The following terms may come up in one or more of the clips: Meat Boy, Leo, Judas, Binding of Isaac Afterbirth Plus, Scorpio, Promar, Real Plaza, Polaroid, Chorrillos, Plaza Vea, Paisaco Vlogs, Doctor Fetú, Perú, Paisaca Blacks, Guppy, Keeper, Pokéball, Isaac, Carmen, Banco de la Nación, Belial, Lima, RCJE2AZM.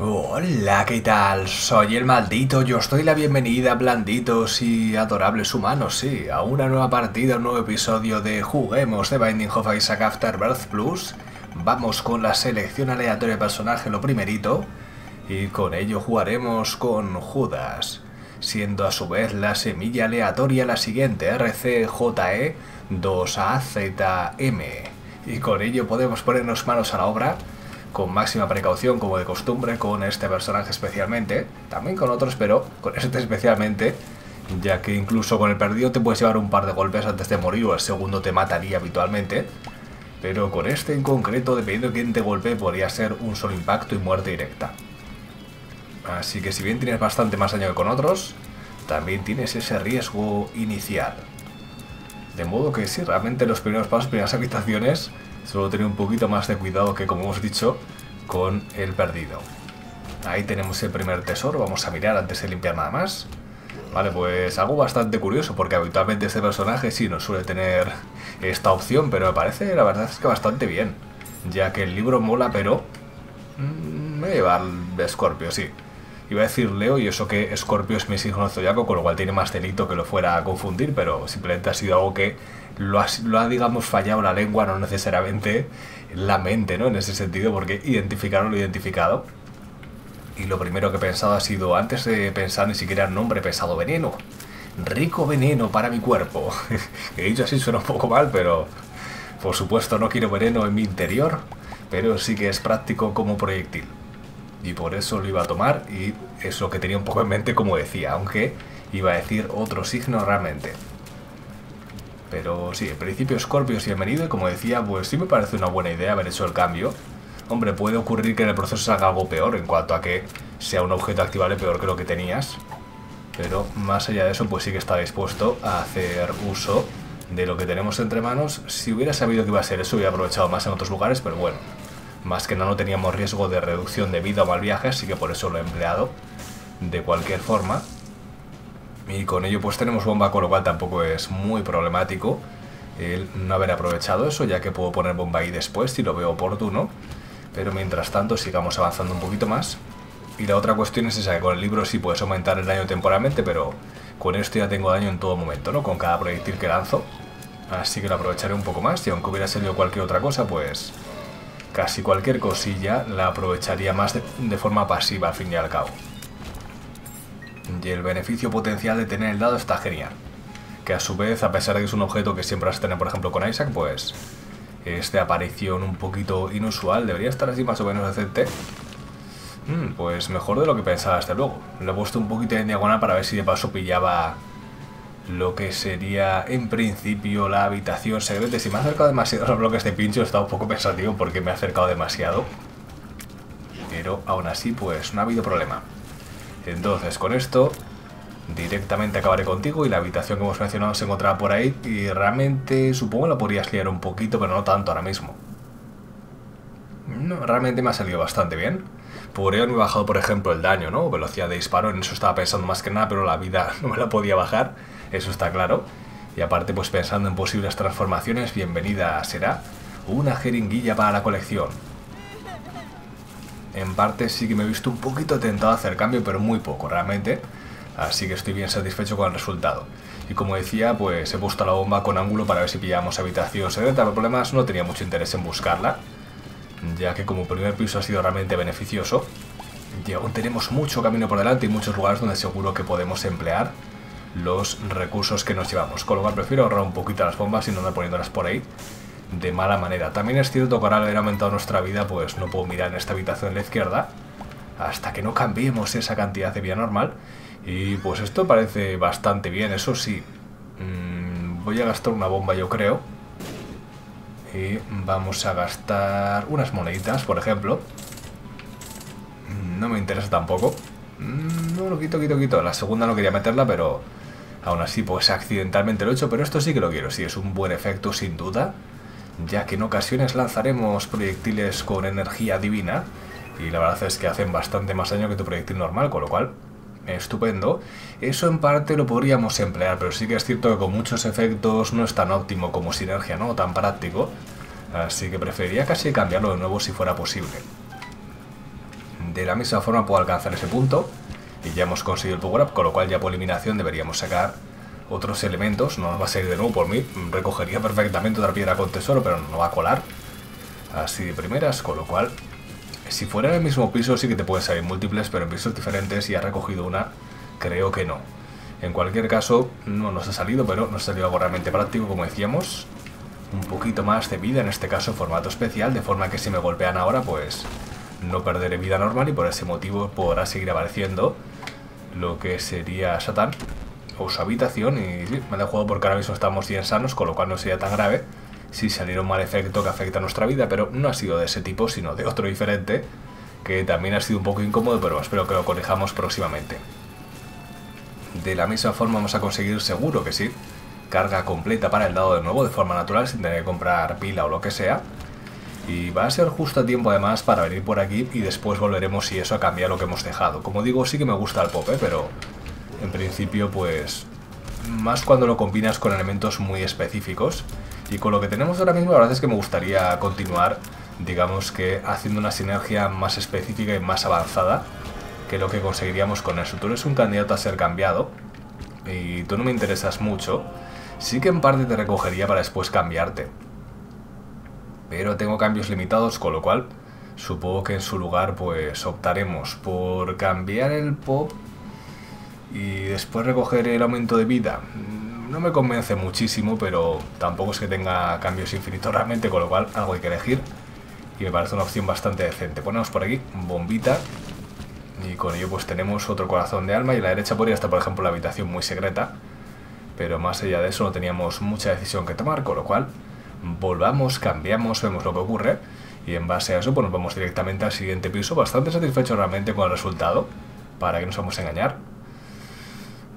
Hola, ¿qué tal? Soy el maldito y os doy la bienvenida, blanditos y adorables humanos, sí, a una nueva partida, un nuevo episodio de Juguemos de Binding of Isaac Afterbirth Plus. Vamos con la selección aleatoria de personaje, lo primerito, y con ello jugaremos con Judas, siendo a su vez la semilla aleatoria la siguiente, RCJE2AZM, y con ello podemos ponernos manos a la obra, con máxima precaución como de costumbre con este personaje especialmente, también con otros pero con este especialmente, ya que incluso con el perdido te puedes llevar un par de golpes antes de morir o el segundo te mataría habitualmente, pero con este en concreto dependiendo de quién te golpee podría ser un solo impacto y muerte directa. Así que si bien tienes bastante más daño que con otros, también tienes ese riesgo inicial. De modo que sí, realmente los primeros pasos, primeras habitaciones, solo tener un poquito más de cuidado que, como hemos dicho, con el perdido. Ahí tenemos el primer tesoro, vamos a mirar antes de limpiar nada más. Vale, pues algo bastante curioso, porque habitualmente este personaje sí no suele tener esta opción, pero me parece, la verdad es que bastante bien, ya que el libro mola, pero me voy a llevar el Scorpio, sí. Iba a decir Leo, y eso que Scorpio es mi signo zodiaco, con lo cual tiene más delito que lo fuera a confundir, pero simplemente ha sido algo que lo ha digamos, fallado la lengua, no necesariamente la mente, ¿no? En ese sentido, porque identificaron lo identificado. Y lo primero que he pensado ha sido, antes de pensar ni siquiera el nombre, he pensado veneno. Rico veneno para mi cuerpo. He dicho así, suena un poco mal, pero por supuesto no quiero veneno en mi interior, pero sí que es práctico como proyectil. Y por eso lo iba a tomar, y es lo que tenía un poco en mente, como decía, aunque iba a decir otro signo realmente. Pero sí, en principio Scorpio es bienvenido, y como decía, pues sí me parece una buena idea haber hecho el cambio. Hombre, puede ocurrir que en el proceso salga algo peor, en cuanto a que sea un objeto activable peor que lo que tenías. Pero más allá de eso, pues sí que estaba dispuesto a hacer uso de lo que tenemos entre manos. Si hubiera sabido que iba a ser eso, hubiera aprovechado más en otros lugares, pero bueno. Más que nada no teníamos riesgo de reducción de vida o mal viaje, así que por eso lo he empleado de cualquier forma. Y con ello pues tenemos bomba, con lo cual tampoco es muy problemático el no haber aprovechado eso, ya que puedo poner bomba ahí después si lo veo oportuno. Pero mientras tanto sigamos avanzando un poquito más. Y la otra cuestión es esa, que con el libro sí puedes aumentar el daño temporalmente, pero con esto ya tengo daño en todo momento, ¿no? Con cada proyectil que lanzo. Así que lo aprovecharé un poco más, y aunque hubiera salido cualquier otra cosa, pues casi cualquier cosilla la aprovecharía más de forma pasiva al fin y al cabo. Y el beneficio potencial de tener el dado está genial. Que a su vez, a pesar de que es un objeto que siempre vas a tener, por ejemplo, con Isaac, pues esta aparición un poquito inusual debería estar así más o menos decente. Pues mejor de lo que pensaba, hasta luego. Lo he puesto un poquito en diagonal para ver si de paso pillaba lo que sería en principio la habitación secreta. Si me he acercado demasiado a los bloques de pincho, he estado un poco pensativo porque me he acercado demasiado, pero aún así pues no ha habido problema. Entonces con esto directamente acabaré contigo, y la habitación que hemos mencionado se encontraba por ahí, y realmente supongo la podrías liar un poquito, pero no tanto ahora mismo. No, realmente me ha salido bastante bien. Por ello no he bajado, por ejemplo, el daño, ¿no? Velocidad de disparo, en eso estaba pensando más que nada, pero la vida no me la podía bajar, eso está claro. Y aparte, pues pensando en posibles transformaciones, bienvenida será una jeringuilla para la colección. En parte sí que me he visto un poquito tentado a hacer cambio, pero muy poco realmente, así que estoy bien satisfecho con el resultado. Y como decía, pues he puesto la bomba con ángulo para ver si pillamos habitación secreta, pero problemas no tenía mucho interés en buscarla, ya que como primer piso ha sido realmente beneficioso, y aún tenemos mucho camino por delante y muchos lugares donde seguro que podemos emplear los recursos que nos llevamos, con lo cual prefiero ahorrar un poquito las bombas y no andar poniéndolas por ahí de mala manera. También es cierto que ahora al haber aumentado nuestra vida, pues no puedo mirar en esta habitación de la izquierda hasta que no cambiemos esa cantidad de vida normal, y pues esto parece bastante bien. Eso sí, voy a gastar una bomba, yo creo. Y vamos a gastar unas moneditas, por ejemplo. No me interesa tampoco. No, lo quito. La segunda no quería meterla, pero aún así pues accidentalmente lo he hecho. Pero esto sí que lo quiero, sí, es un buen efecto sin duda, ya que en ocasiones lanzaremos proyectiles con energía divina, y la verdad es que hacen bastante más daño que tu proyectil normal, con lo cual estupendo. Eso en parte lo podríamos emplear, pero sí que es cierto que con muchos efectos no es tan óptimo como sinergia, ¿no? Tan práctico. Así que preferiría casi cambiarlo de nuevo si fuera posible. de la misma forma puedo alcanzar ese punto. Y ya hemos conseguido el power up, con lo cual ya por eliminación deberíamos sacar otros elementos. No nos va a salir de nuevo por mí. Recogería perfectamente otra piedra con tesoro, pero no va a colar así de primeras, con lo cual... Si fuera en el mismo piso sí que te pueden salir múltiples, pero en pisos diferentes y ha recogido una, creo que no. En cualquier caso, no nos ha salido, pero nos ha salido algo realmente práctico, como decíamos. Un poquito más de vida, en este caso formato especial, de forma que si me golpean ahora, pues no perderé vida normal y por ese motivo podrá seguir apareciendo lo que sería Satán o su habitación. Y sí, me han jugado porque ahora mismo estamos bien sanos, con lo cual no sería tan grave. Si saliera un mal efecto que afecta a nuestra vida, pero no ha sido de ese tipo, sino de otro diferente, que también ha sido un poco incómodo, pero espero que lo corrijamos próximamente. De la misma forma vamos a conseguir, seguro que sí, carga completa para el dado de nuevo, de forma natural, sin tener que comprar pila o lo que sea. Y va a ser justo a tiempo además para venir por aquí y después volveremos, si eso, a cambiar lo que hemos dejado. Como digo, sí que me gusta el pop, pero en principio pues... más cuando lo combinas con elementos muy específicos. Y con lo que tenemos ahora mismo, la verdad es que me gustaría continuar, digamos que haciendo una sinergia más específica y más avanzada que lo que conseguiríamos con eso. Tú eres un candidato a ser cambiado y tú no me interesas mucho. Sí que en parte te recogería para después cambiarte, pero tengo cambios limitados, con lo cual supongo que en su lugar pues optaremos por cambiar el pop y después recoger el aumento de vida. No me convence muchísimo, pero tampoco es que tenga cambios infinitos realmente, con lo cual algo hay que elegir y me parece una opción bastante decente. Ponemos por aquí bombita y con ello pues tenemos otro corazón de alma, y a la derecha podría estar por ejemplo la habitación muy secreta, pero más allá de eso no teníamos mucha decisión que tomar, con lo cual volvamos, cambiamos, vemos lo que ocurre y en base a eso pues nos vamos directamente al siguiente piso, bastante satisfecho realmente con el resultado, para que nos vamos a engañar.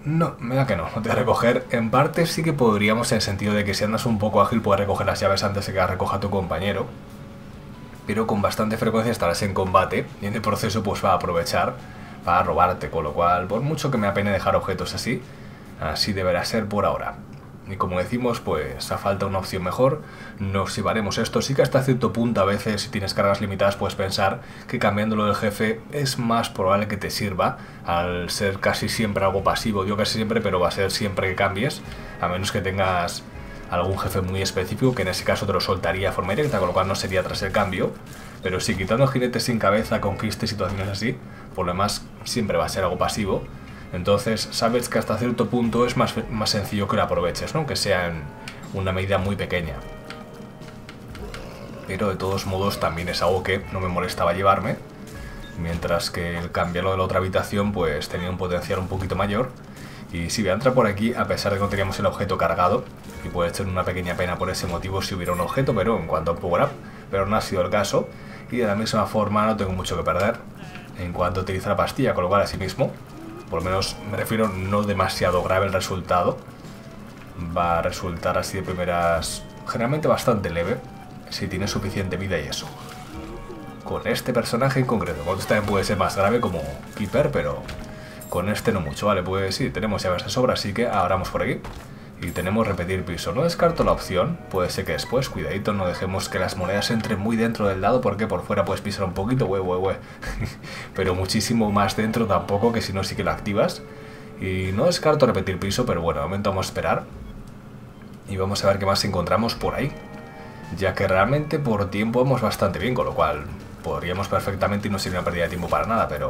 No, me da que no, no te voy a recoger. En parte sí que podríamos, en el sentido de que si andas un poco ágil puedes recoger las llaves antes de que las recoja tu compañero, pero con bastante frecuencia estarás en combate y en el proceso pues va a aprovechar para robarte, con lo cual por mucho que me apene dejar objetos así, así deberá ser por ahora. Y como decimos, pues a falta una opción mejor, nos llevaremos esto. Sí que hasta cierto punto a veces, si tienes cargas limitadas, puedes pensar que cambiándolo del jefe es más probable que te sirva, al ser casi siempre algo pasivo. Digo casi siempre, pero va a ser siempre que cambies, a menos que tengas algún jefe muy específico, que en ese caso te lo soltaría de forma directa, con lo cual no sería tras el cambio. Pero si quitando jinetes sin cabeza, conquistes situaciones así, por lo demás siempre va a ser algo pasivo. Entonces sabes que hasta cierto punto es más sencillo que lo aproveches, ¿no? Aunque sea en una medida muy pequeña. Pero de todos modos también es algo que no me molestaba llevarme, mientras que el cambiarlo de la otra habitación pues tenía un potencial un poquito mayor. Y si voy a entrar por aquí, a pesar de que no teníamos el objeto cargado, y puede echar una pequeña pena por ese motivo si hubiera un objeto, pero en cuanto a power up, pero no ha sido el caso. Y de la misma forma no tengo mucho que perder en cuanto a utilizar la pastilla, con lo cual así mismo, por lo menos me refiero, no demasiado grave el resultado. Va a resultar así de primeras generalmente bastante leve, si tiene suficiente vida y eso. Con este personaje en concreto, con este también puede ser más grave como Keeper, pero con este no mucho. Vale, pues sí, tenemos llaves de sobra, así que abramos por aquí. Y tenemos repetir piso. No descarto la opción, puede ser que después, cuidadito, no dejemos que las monedas entren muy dentro del dado, porque por fuera puedes pisar un poquito, pero muchísimo más dentro tampoco, que si no sí que lo activas. Y no descarto repetir piso, pero bueno, de momento vamos a esperar y vamos a ver qué más encontramos por ahí, ya que realmente por tiempo vamos bastante bien, con lo cual podríamos perfectamente y no sería una pérdida de tiempo para nada, pero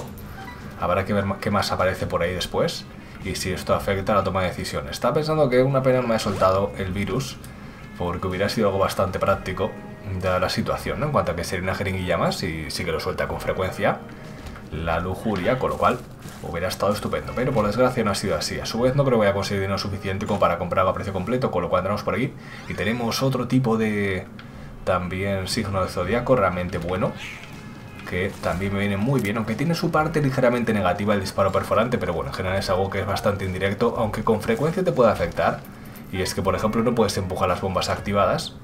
habrá que ver qué más aparece por ahí después. Y si esto afecta a la toma de decisiones. Estaba pensando que una pena no me ha soltado el virus, porque hubiera sido algo bastante práctico dada la situación, ¿no? En cuanto a que sería una jeringuilla más, y sí que lo suelta con frecuencia la lujuria, con lo cual hubiera estado estupendo, pero por desgracia no ha sido así. A su vez no creo que vaya a conseguir dinero suficiente como para comprarlo a precio completo, con lo cual entramos por aquí y tenemos otro tipo de también signo de zodiaco realmente bueno, que también me viene muy bien, aunque tiene su parte ligeramente negativa el disparo perforante, pero bueno, en general es algo que es bastante indirecto, aunque con frecuencia te puede afectar. Y es que, por ejemplo, no puedes empujar las bombas activadas,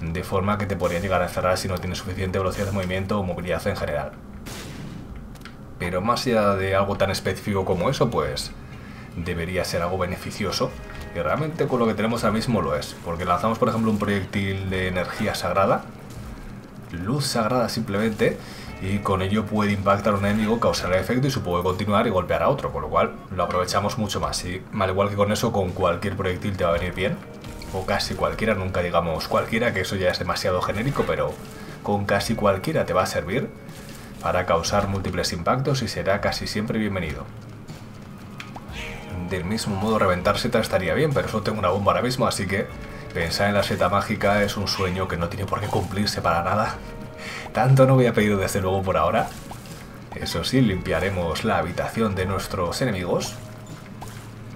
de forma que te podrían llegar a cerrar si no tienes suficiente velocidad de movimiento o movilidad en general. Pero más allá de algo tan específico como eso, pues debería ser algo beneficioso, y realmente con lo que tenemos ahora mismo lo es, porque lanzamos, por ejemplo, un proyectil de energía sagrada, luz sagrada simplemente, y con ello puede impactar a un enemigo, causar el efecto y su puede continuar y golpear a otro, con lo cual lo aprovechamos mucho más. Y al igual que con eso, con cualquier proyectil te va a venir bien, o casi cualquiera, nunca digamos cualquiera, que eso ya es demasiado genérico, pero con casi cualquiera te va a servir para causar múltiples impactos y será casi siempre bienvenido. Del mismo modo, reventar Z estaría bien, pero solo tengo una bomba ahora mismo, así que pensar en la Z mágica es un sueño que no tiene por qué cumplirse para nada. Tanto no había pedido desde luego por ahora. Eso sí, limpiaremos la habitación de nuestros enemigos.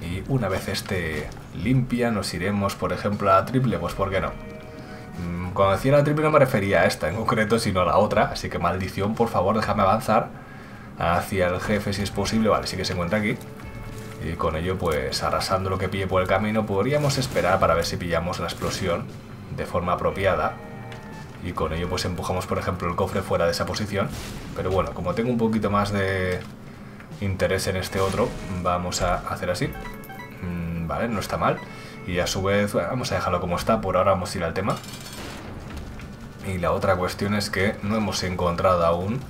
Y una vez esté limpia, nos iremos, por ejemplo, a la triple, pues ¿por qué no? Cuando decía la triple no me refería a esta en concreto, sino a la otra, así que maldición, por favor, déjame avanzar hacia el jefe si es posible. Vale, sí que se encuentra aquí. Y con ello, pues arrasando lo que pille por el camino, podríamos esperar para ver si pillamos la explosión de forma apropiada. Y con ello pues empujamos, por ejemplo, el cofre fuera de esa posición. Pero bueno, como tengo un poquito más de interés en este otro, vamos a hacer así. Vale, no está mal. Y a su vez, bueno, vamos a dejarlo como está. Por ahora vamos a ir al tema. Y la otra cuestión es que no hemos encontrado aún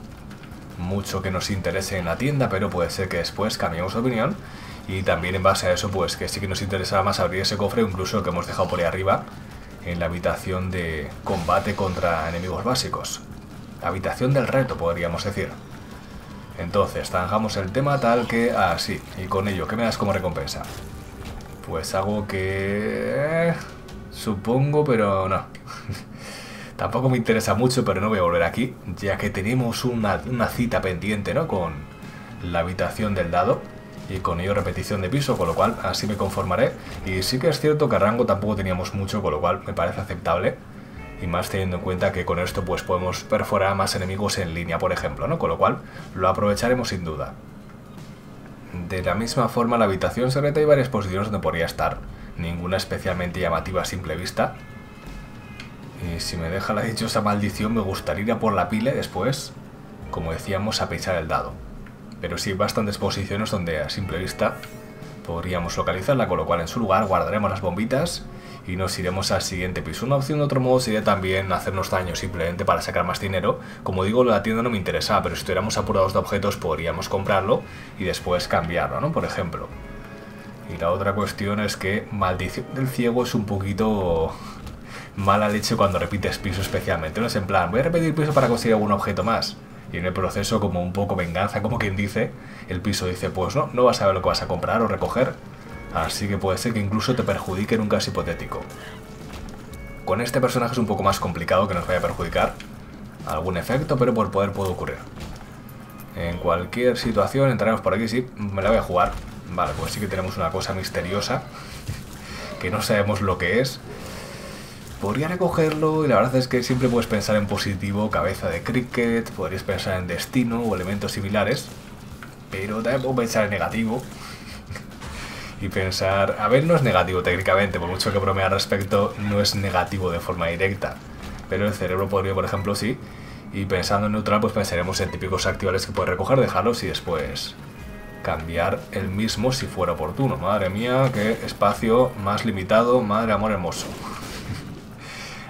mucho que nos interese en la tienda, pero puede ser que después cambiemos de opinión. Y también en base a eso, pues que sí que nos interesaba más abrir ese cofre, incluso el que hemos dejado por ahí arriba, en la habitación de combate contra enemigos básicos. Habitación del reto, podríamos decir. Entonces, zanjamos el tema tal que así. Y con ello, ¿qué me das como recompensa? Pues algo que... supongo, pero no. Tampoco me interesa mucho, pero no voy a volver aquí, ya que tenemos una cita pendiente, ¿no? Con la habitación del dado. Y con ello repetición de piso, con lo cual así me conformaré. Y sí que es cierto que a rango tampoco teníamos mucho, con lo cual me parece aceptable. Y más teniendo en cuenta que con esto pues podemos perforar más enemigos en línea, por ejemplo, ¿no? Con lo cual lo aprovecharemos sin duda. De la misma forma, la habitación secreta hay varias posiciones donde podría estar. Ninguna especialmente llamativa a simple vista. Y si me deja la dichosa maldición, me gustaría ir a por la pila y después, como decíamos, a pisar el dado. Pero sí, bastantes posiciones donde a simple vista podríamos localizarla, con lo cual en su lugar guardaremos las bombitas y nos iremos al siguiente piso. Una opción de otro modo sería también hacernos daño simplemente para sacar más dinero. Como digo, la tienda no me interesaba, pero si estuviéramos apurados de objetos podríamos comprarlo y después cambiarlo, ¿no? Por ejemplo. Y la otra cuestión es que maldición del ciego es un poquito mala leche cuando repites piso especialmente. No es en plan, voy a repetir piso para conseguir algún objeto más. Y en el proceso, como un poco venganza, como quien dice, el piso dice, pues no, no vas a ver lo que vas a comprar o recoger. Así que puede ser que incluso te perjudique en un caso hipotético. Con este personaje es un poco más complicado que nos vaya a perjudicar algún efecto, pero por poder puede ocurrir. En cualquier situación, entraremos por aquí, sí, me la voy a jugar. Vale, pues sí que tenemos una cosa misteriosa, que no sabemos lo que es. Podría recogerlo y la verdad es que siempre puedes pensar en positivo, cabeza de cricket, podrías pensar en destino o elementos similares, pero también puedo pensar en negativo y pensar, a ver, no es negativo técnicamente, por mucho que bromea al respecto, no es negativo de forma directa, pero el cerebro podría, por ejemplo, sí, y pensando en neutral, pues pensaremos en típicos activales que puedes recoger, dejarlos y después cambiar el mismo si fuera oportuno. Madre mía, qué espacio más limitado, madre amor hermoso.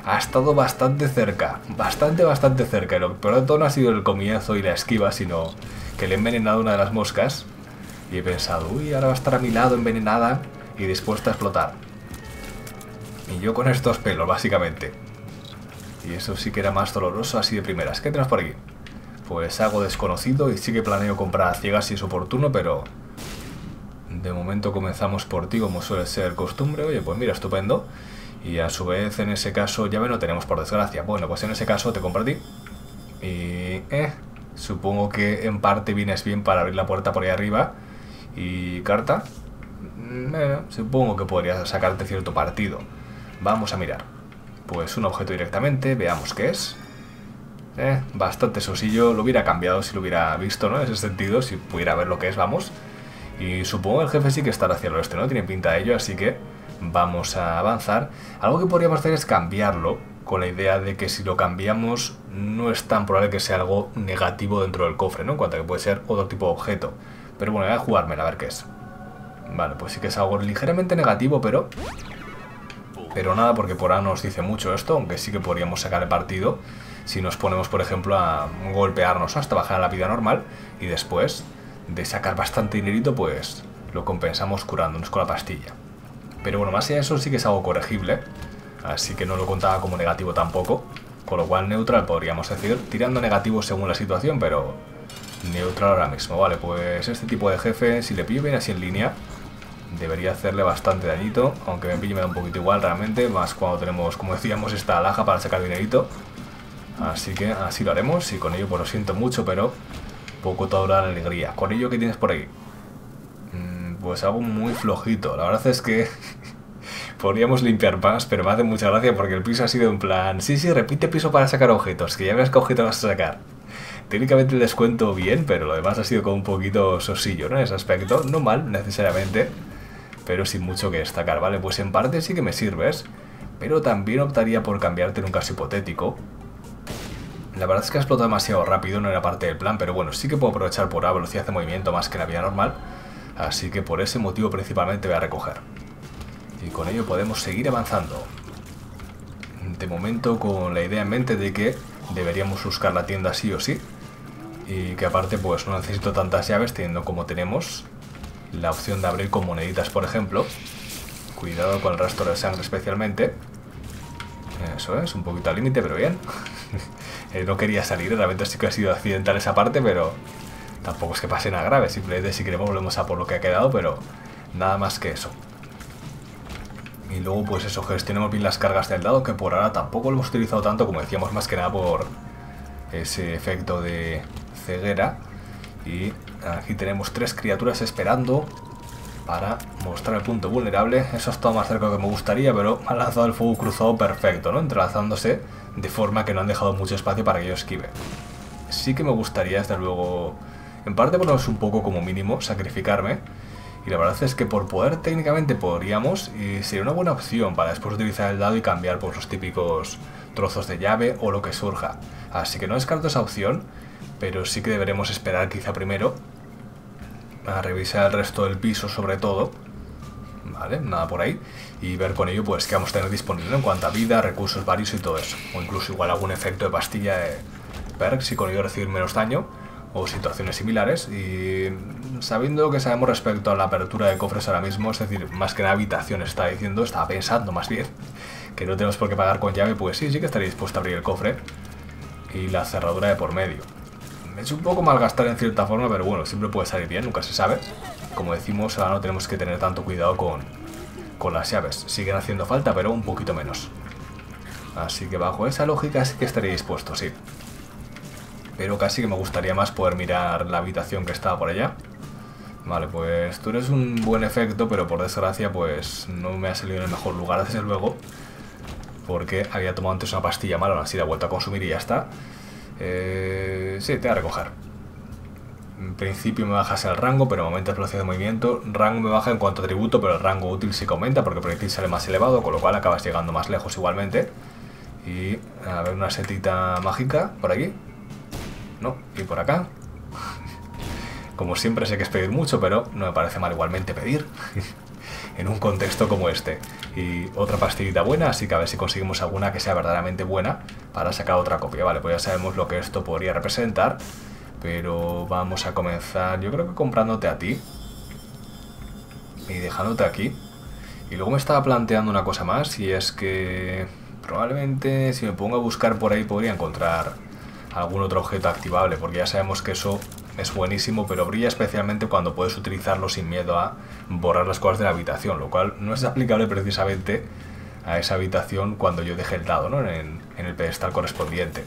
Ha estado bastante cerca, bastante cerca. Lo peor de todo no ha sido el comienzo y la esquiva, sino que le he envenenado una de las moscas y he pensado, uy, ahora va a estar a mi lado envenenada y dispuesta a explotar. Y yo con estos pelos, básicamente. Y eso sí que era más doloroso así de primeras. ¿Qué tenemos por aquí? Pues algo desconocido y sí que planeo comprar a ciegas si es oportuno, pero de momento comenzamos por ti, como suele ser costumbre. Oye, pues mira, estupendo. Y a su vez, en ese caso, llave no tenemos, por desgracia. Bueno, pues en ese caso te compro a ti. Y... supongo que en parte vienes bien para abrir la puerta por ahí arriba. Y... carta. Supongo que podrías sacarte cierto partido. Vamos a mirar. Pues un objeto directamente, veamos qué es. Bastante sosillo. Lo hubiera cambiado si lo hubiera visto, ¿no? En ese sentido, si pudiera ver lo que es, vamos. Y supongo que el jefe sí que estará hacia el oeste, ¿no? Tiene pinta de ello, así que... vamos a avanzar. Algo que podríamos hacer es cambiarlo, con la idea de que si lo cambiamos no es tan probable que sea algo negativo dentro del cofre, ¿no? En cuanto a que puede ser otro tipo de objeto. Pero bueno, voy a jugármela a ver qué es. Vale, pues sí que es algo ligeramente negativo, pero Pero nada, porque por A nos dice mucho esto, aunque sí que podríamos sacar partido si nos ponemos, por ejemplo, a golpearnos hasta bajar a la vida normal, y después de sacar bastante dinerito, pues lo compensamos curándonos con la pastilla. Pero bueno, más allá de eso sí que es algo corregible, así que no lo contaba como negativo tampoco, con lo cual neutral podríamos decir, tirando negativo según la situación, pero neutral ahora mismo. Vale, pues este tipo de jefe, si le pillo bien así en línea, debería hacerle bastante dañito, aunque me pille me da un poquito igual realmente, más cuando tenemos, como decíamos, esta alhaja para sacar dinerito. Así que así lo haremos, y con ello, pues lo siento mucho, pero poco te habrá la alegría. ¿Con ello qué tienes por ahí? Pues algo muy flojito, la verdad es que podríamos limpiar más, pero me hace mucha gracia porque el piso ha sido en plan, sí, repite piso para sacar objetos, que ya verás qué objetos vas a sacar. Técnicamente el descuento bien, pero lo demás ha sido como un poquito sosillo, ¿no? En ese aspecto, no mal necesariamente, pero sin mucho que destacar. Vale, pues en parte sí que me sirves, pero también optaría por cambiarte en un caso hipotético. La verdad es que ha explotado demasiado rápido, no era parte del plan, pero bueno, sí que puedo aprovechar por A velocidad de movimiento más que la vida normal, así que por ese motivo principalmente voy a recoger. Y con ello podemos seguir avanzando. De momento con la idea en mente de que deberíamos buscar la tienda sí o sí, y que aparte pues no necesito tantas llaves teniendo como tenemos la opción de abrir con moneditas, por ejemplo. Cuidado con el rastro de sangre especialmente. Eso es, un poquito al límite, pero bien. No quería salir, realmente sí que ha sido accidental esa parte, pero tampoco es que pase nada grave. Simplemente si queremos volvemos a por lo que ha quedado, pero nada más que eso. Y luego pues eso, gestionemos bien las cargas del dado, que por ahora tampoco lo hemos utilizado tanto, como decíamos, más que nada por ese efecto de ceguera. Y aquí tenemos tres criaturas esperando para mostrar el punto vulnerable. Eso ha estado más cerca que me gustaría, pero ha lanzado el fuego cruzado perfecto, ¿no? Entrelazándose de forma que no han dejado mucho espacio para que yo esquive. Sí que me gustaría, desde luego, en parte ponernos un poco como mínimo, sacrificarme. Y la verdad es que por poder técnicamente podríamos, y sería una buena opción para después utilizar el dado y cambiar por los típicos trozos de llave o lo que surja. Así que no descarto esa opción, pero sí que deberemos esperar quizá primero a revisar el resto del piso sobre todo. Vale, nada por ahí. Y ver con ello pues qué vamos a tener disponible en cuanto a vida, recursos varios y todo eso. O incluso igual algún efecto de pastilla de perks y con ello recibir menos daño o situaciones similares. Y sabiendo que sabemos respecto a la apertura de cofres ahora mismo, es decir, más que la habitación está diciendo, estaba pensando más bien, que no tenemos por qué pagar con llave, pues sí, sí que estaría dispuesto a abrir el cofre y la cerradura de por medio. Es un poco malgastar en cierta forma, pero bueno, siempre puede salir bien, nunca se sabe. Como decimos, ahora no tenemos que tener tanto cuidado con las llaves. Siguen haciendo falta, pero un poquito menos. Así que bajo esa lógica sí que estaría dispuesto, sí. Pero casi que me gustaría más poder mirar la habitación que estaba por allá. Vale, pues tú eres un buen efecto, pero por desgracia pues no me ha salido en el mejor lugar, desde luego. Porque había tomado antes una pastilla mala, así la he vuelto a consumir y ya está. Sí, te voy a recoger. En principio me bajas el rango, pero aumenta la velocidad de movimiento. Rango me baja en cuanto a atributo, pero el rango útil sí que aumenta porque el proyectil sale más elevado, con lo cual acabas llegando más lejos igualmente. Y a ver, una setita mágica por aquí. No, y por acá. Como siempre sé que es pedir mucho, pero no me parece mal igualmente pedir en un contexto como este. Y otra pastillita buena, así que a ver si conseguimos alguna que sea verdaderamente buena para sacar otra copia. Vale, pues ya sabemos lo que esto podría representar, pero vamos a comenzar, yo creo que comprándote a ti y dejándote aquí. Y luego me estaba planteando una cosa más, y es que probablemente si me pongo a buscar por ahí podría encontrar algún otro objeto activable, porque ya sabemos que eso es buenísimo, pero brilla especialmente cuando puedes utilizarlo sin miedo a borrar las cosas de la habitación, lo cual no es aplicable precisamente a esa habitación cuando yo deje el dado, ¿no? En el pedestal correspondiente.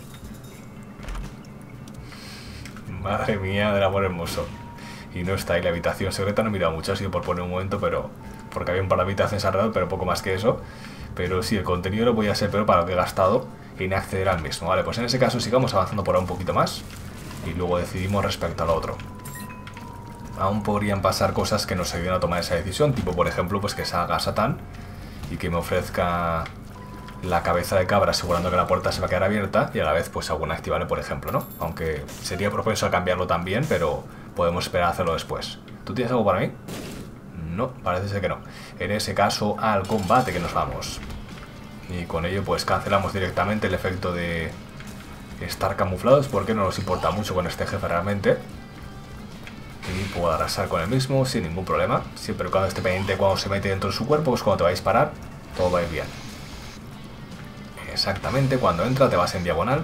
Madre mía del amor hermoso. Y no está ahí la habitación secreta, no he mirado mucho, ha sido por poner un momento, pero porque había un par de habitaciones alrededor, pero poco más que eso. Pero sí, el contenido lo voy a hacer, pero para lo que he gastado, y acceder al mismo. Vale, pues en ese caso sigamos avanzando por ahí un poquito más y luego decidimos respecto al otro. Aún podrían pasar cosas que nos ayuden a tomar esa decisión, tipo por ejemplo pues que salga Satán y que me ofrezca la cabeza de cabra asegurando que la puerta se va a quedar abierta y a la vez pues alguna activable, por ejemplo, ¿no? Aunque sería propenso a cambiarlo también, pero podemos esperar a hacerlo después. ¿Tú tienes algo para mí? No, parece ser que no. En ese caso, al combate que nos vamos. y con ello pues cancelamos directamente el efecto de estar camuflados porque no nos importa mucho con este jefe realmente. Y puedo arrasar con el mismo sin ningún problema. Siempre y cuando esté pendiente cuando se mete dentro de su cuerpo, pues cuando te va a disparar, todo va a ir bien. Exactamente, cuando entra te vas en diagonal,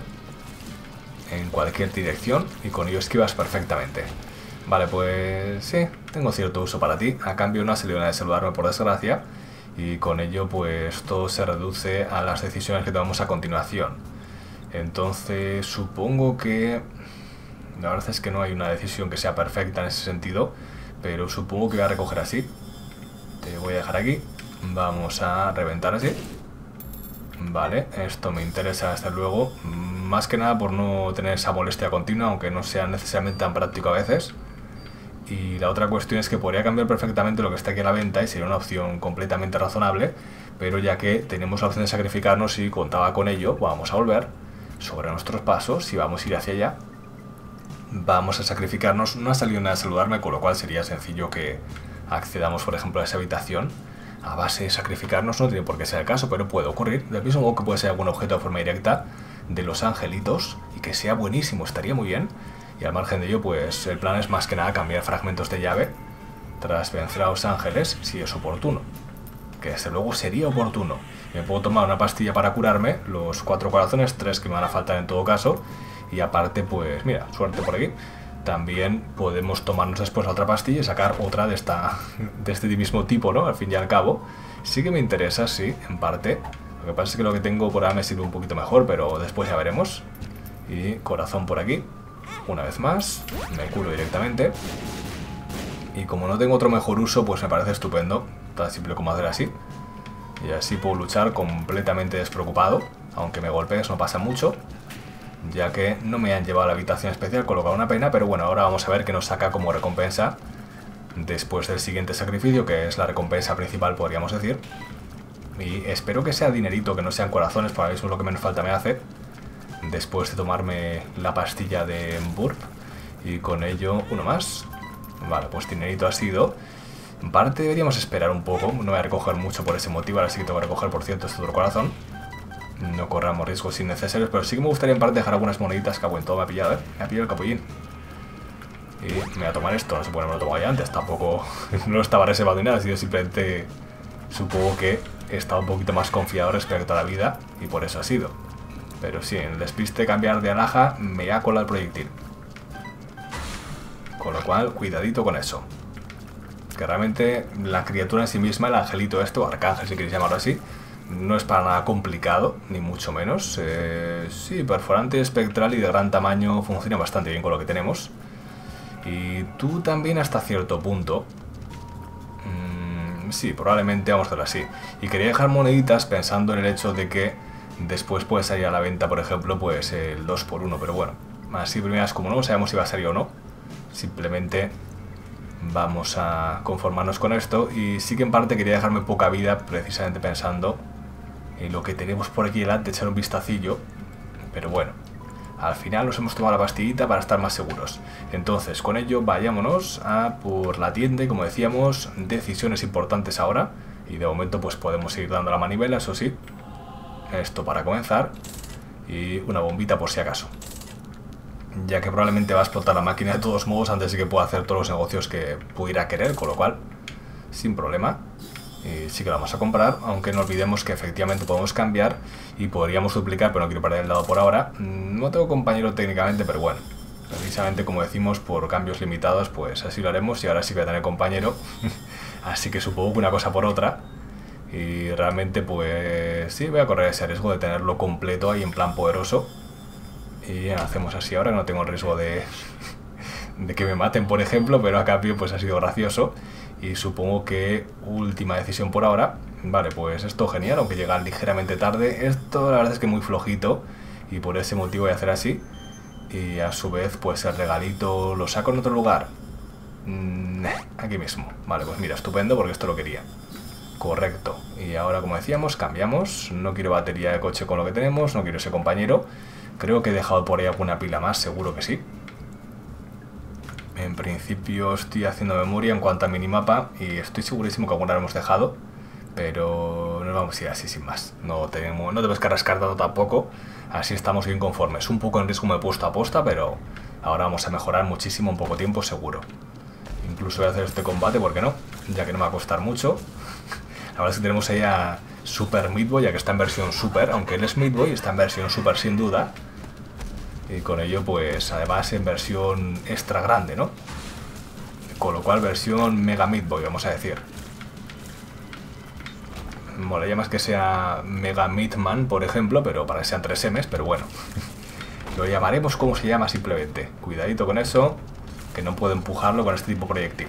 en cualquier dirección, y con ello esquivas perfectamente. Vale, pues sí, tengo cierto uso para ti. A cambio no ha salido nada de saludarme, por desgracia, y con ello pues todo se reduce a las decisiones que tomamos a continuación. Entonces supongo que... la verdad es que no hay una decisión que sea perfecta en ese sentido, pero supongo que voy a recoger así. Te voy a dejar aquí. Vamos a reventar así. Vale, esto me interesa hasta luego. Más que nada por no tener esa molestia continua, aunque no sea necesariamente tan práctico a veces. Y la otra cuestión es que podría cambiar perfectamente lo que está aquí a la venta y sería una opción completamente razonable, pero ya que tenemos la opción de sacrificarnos y contaba con ello, vamos a volver sobre nuestros pasos y vamos a ir hacia allá. Vamos a sacrificarnos, no ha salido nada de saludarme, con lo cual sería sencillo que accedamos, por ejemplo, a esa habitación. A base de sacrificarnos no tiene por qué ser el caso, pero puede ocurrir. Del mismo modo que puede ser algún objeto de forma directa de los angelitos, y que sea buenísimo, estaría muy bien. Y al margen de ello, pues el plan es más que nada cambiar fragmentos de llave tras vencer a los ángeles, si es oportuno. Que desde luego sería oportuno. Me puedo tomar una pastilla para curarme, los 4 corazones, 3 que me van a faltar en todo caso. Y aparte, pues mira, suerte por aquí. También podemos tomarnos después otra pastilla y sacar otra de este mismo tipo, ¿no? Al fin y al cabo. Sí que me interesa, sí, en parte. Lo que pasa es que lo que tengo por ahora me sirve un poquito mejor, pero después ya veremos. Y corazón por aquí. Una vez más, me curo directamente. Y como no tengo otro mejor uso, pues me parece estupendo. Tan simple como hacer así. Y así puedo luchar completamente despreocupado. Aunque me golpees no pasa mucho, ya que no me han llevado a la habitación especial, con lo que da una pena, pero bueno, ahora vamos a ver qué nos saca como recompensa después del siguiente sacrificio, que es la recompensa principal, podríamos decir. Y espero que sea dinerito, que no sean corazones, para eso es lo que menos falta me hace, después de tomarme la pastilla de Burp, y con ello uno más. Vale, pues dinerito ha sido. En parte deberíamos esperar un poco, no voy a recoger mucho por ese motivo, ahora sí que tengo que recoger, por cierto, este otro corazón. No corramos riesgos innecesarios, pero sí que me gustaría en parte dejar algunas moneditas que en todo me ha pillado, ¿eh? Me ha pillado el capullín. Y me voy a tomar esto, no sé por qué me lo tomaba ya antes, tampoco no estaba reservado ni nada, sino simplemente supongo que he estado un poquito más confiado respecto a la vida y por eso ha sido. Pero sí, en el despiste cambiar de alhaja me ha colado el proyectil. Con lo cual, cuidadito con eso. Que realmente la criatura en sí misma, el angelito este, o arcángel si queréis llamarlo así, no es para nada complicado, ni mucho menos. Sí, perforante, espectral y de gran tamaño, funciona bastante bien con lo que tenemos. Y tú también hasta cierto punto. Sí, probablemente vamos a hacerlo así. Y quería dejar moneditas pensando en el hecho de que después puede salir a la venta, por ejemplo, pues el 2x1. Pero bueno, así primeras como no sabemos si va a salir o no, simplemente vamos a conformarnos con esto. Y sí que en parte quería dejarme poca vida, precisamente pensando en lo que tenemos por aquí delante, echar un vistacillo, pero bueno, al final nos hemos tomado la pastillita para estar más seguros. Entonces, con ello, vayámonos a por la tienda y, como decíamos, decisiones importantes ahora, y de momento pues podemos ir dando la manivela, eso sí, esto para comenzar, y una bombita por si acaso, ya que probablemente va a explotar la máquina de todos modos antes de que pueda hacer todos los negocios que pudiera querer, con lo cual, sin problema. Y sí que lo vamos a comprar, aunque no olvidemos que efectivamente podemos cambiar y podríamos duplicar, pero no quiero perder el dado por ahora. No tengo compañero técnicamente, pero bueno, precisamente como decimos, por cambios limitados, pues así lo haremos, y ahora sí voy a tener compañero. Así que supongo que una cosa por otra, y realmente pues sí, voy a correr ese riesgo de tenerlo completo ahí en plan poderoso. Y hacemos así ahora, no tengo el riesgo de que me maten, por ejemplo, pero a cambio pues ha sido gracioso. Y supongo que última decisión por ahora. Vale, pues esto genial, aunque llega ligeramente tarde. Esto la verdad es que muy flojito, y por ese motivo voy a hacer así. Y a su vez pues el regalito lo saco en otro lugar. Aquí mismo. Vale, pues mira, estupendo, porque esto lo quería. Correcto. Y ahora, como decíamos, cambiamos. No quiero batería de coche con lo que tenemos, no quiero ese compañero. Creo que he dejado por ahí alguna pila más, seguro que sí. En principio estoy haciendo memoria en cuanto a minimapa, y estoy segurísimo que alguna hemos dejado, pero nos vamos a ir así sin más. No tenemos que rascar tanto tampoco, así estamos bien conformes. Un poco en riesgo me he puesto a posta, pero ahora vamos a mejorar muchísimo en poco tiempo seguro. Incluso voy a hacer este combate, ¿por qué no? Ya que no me va a costar mucho. La verdad es que tenemos ahí a Super Meat Boy, ya que está en versión Super, aunque él es Meat Boy, está en versión Super sin duda. Y con ello, pues, además en versión extra grande, ¿no? Con lo cual, versión Mega Meat Boy, vamos a decir. Molaría más que sea Mega Meat Man, por ejemplo, pero para que sean 3 M's, pero bueno. Lo llamaremos como se llama simplemente. Cuidadito con eso, que no puedo empujarlo con este tipo de proyectil.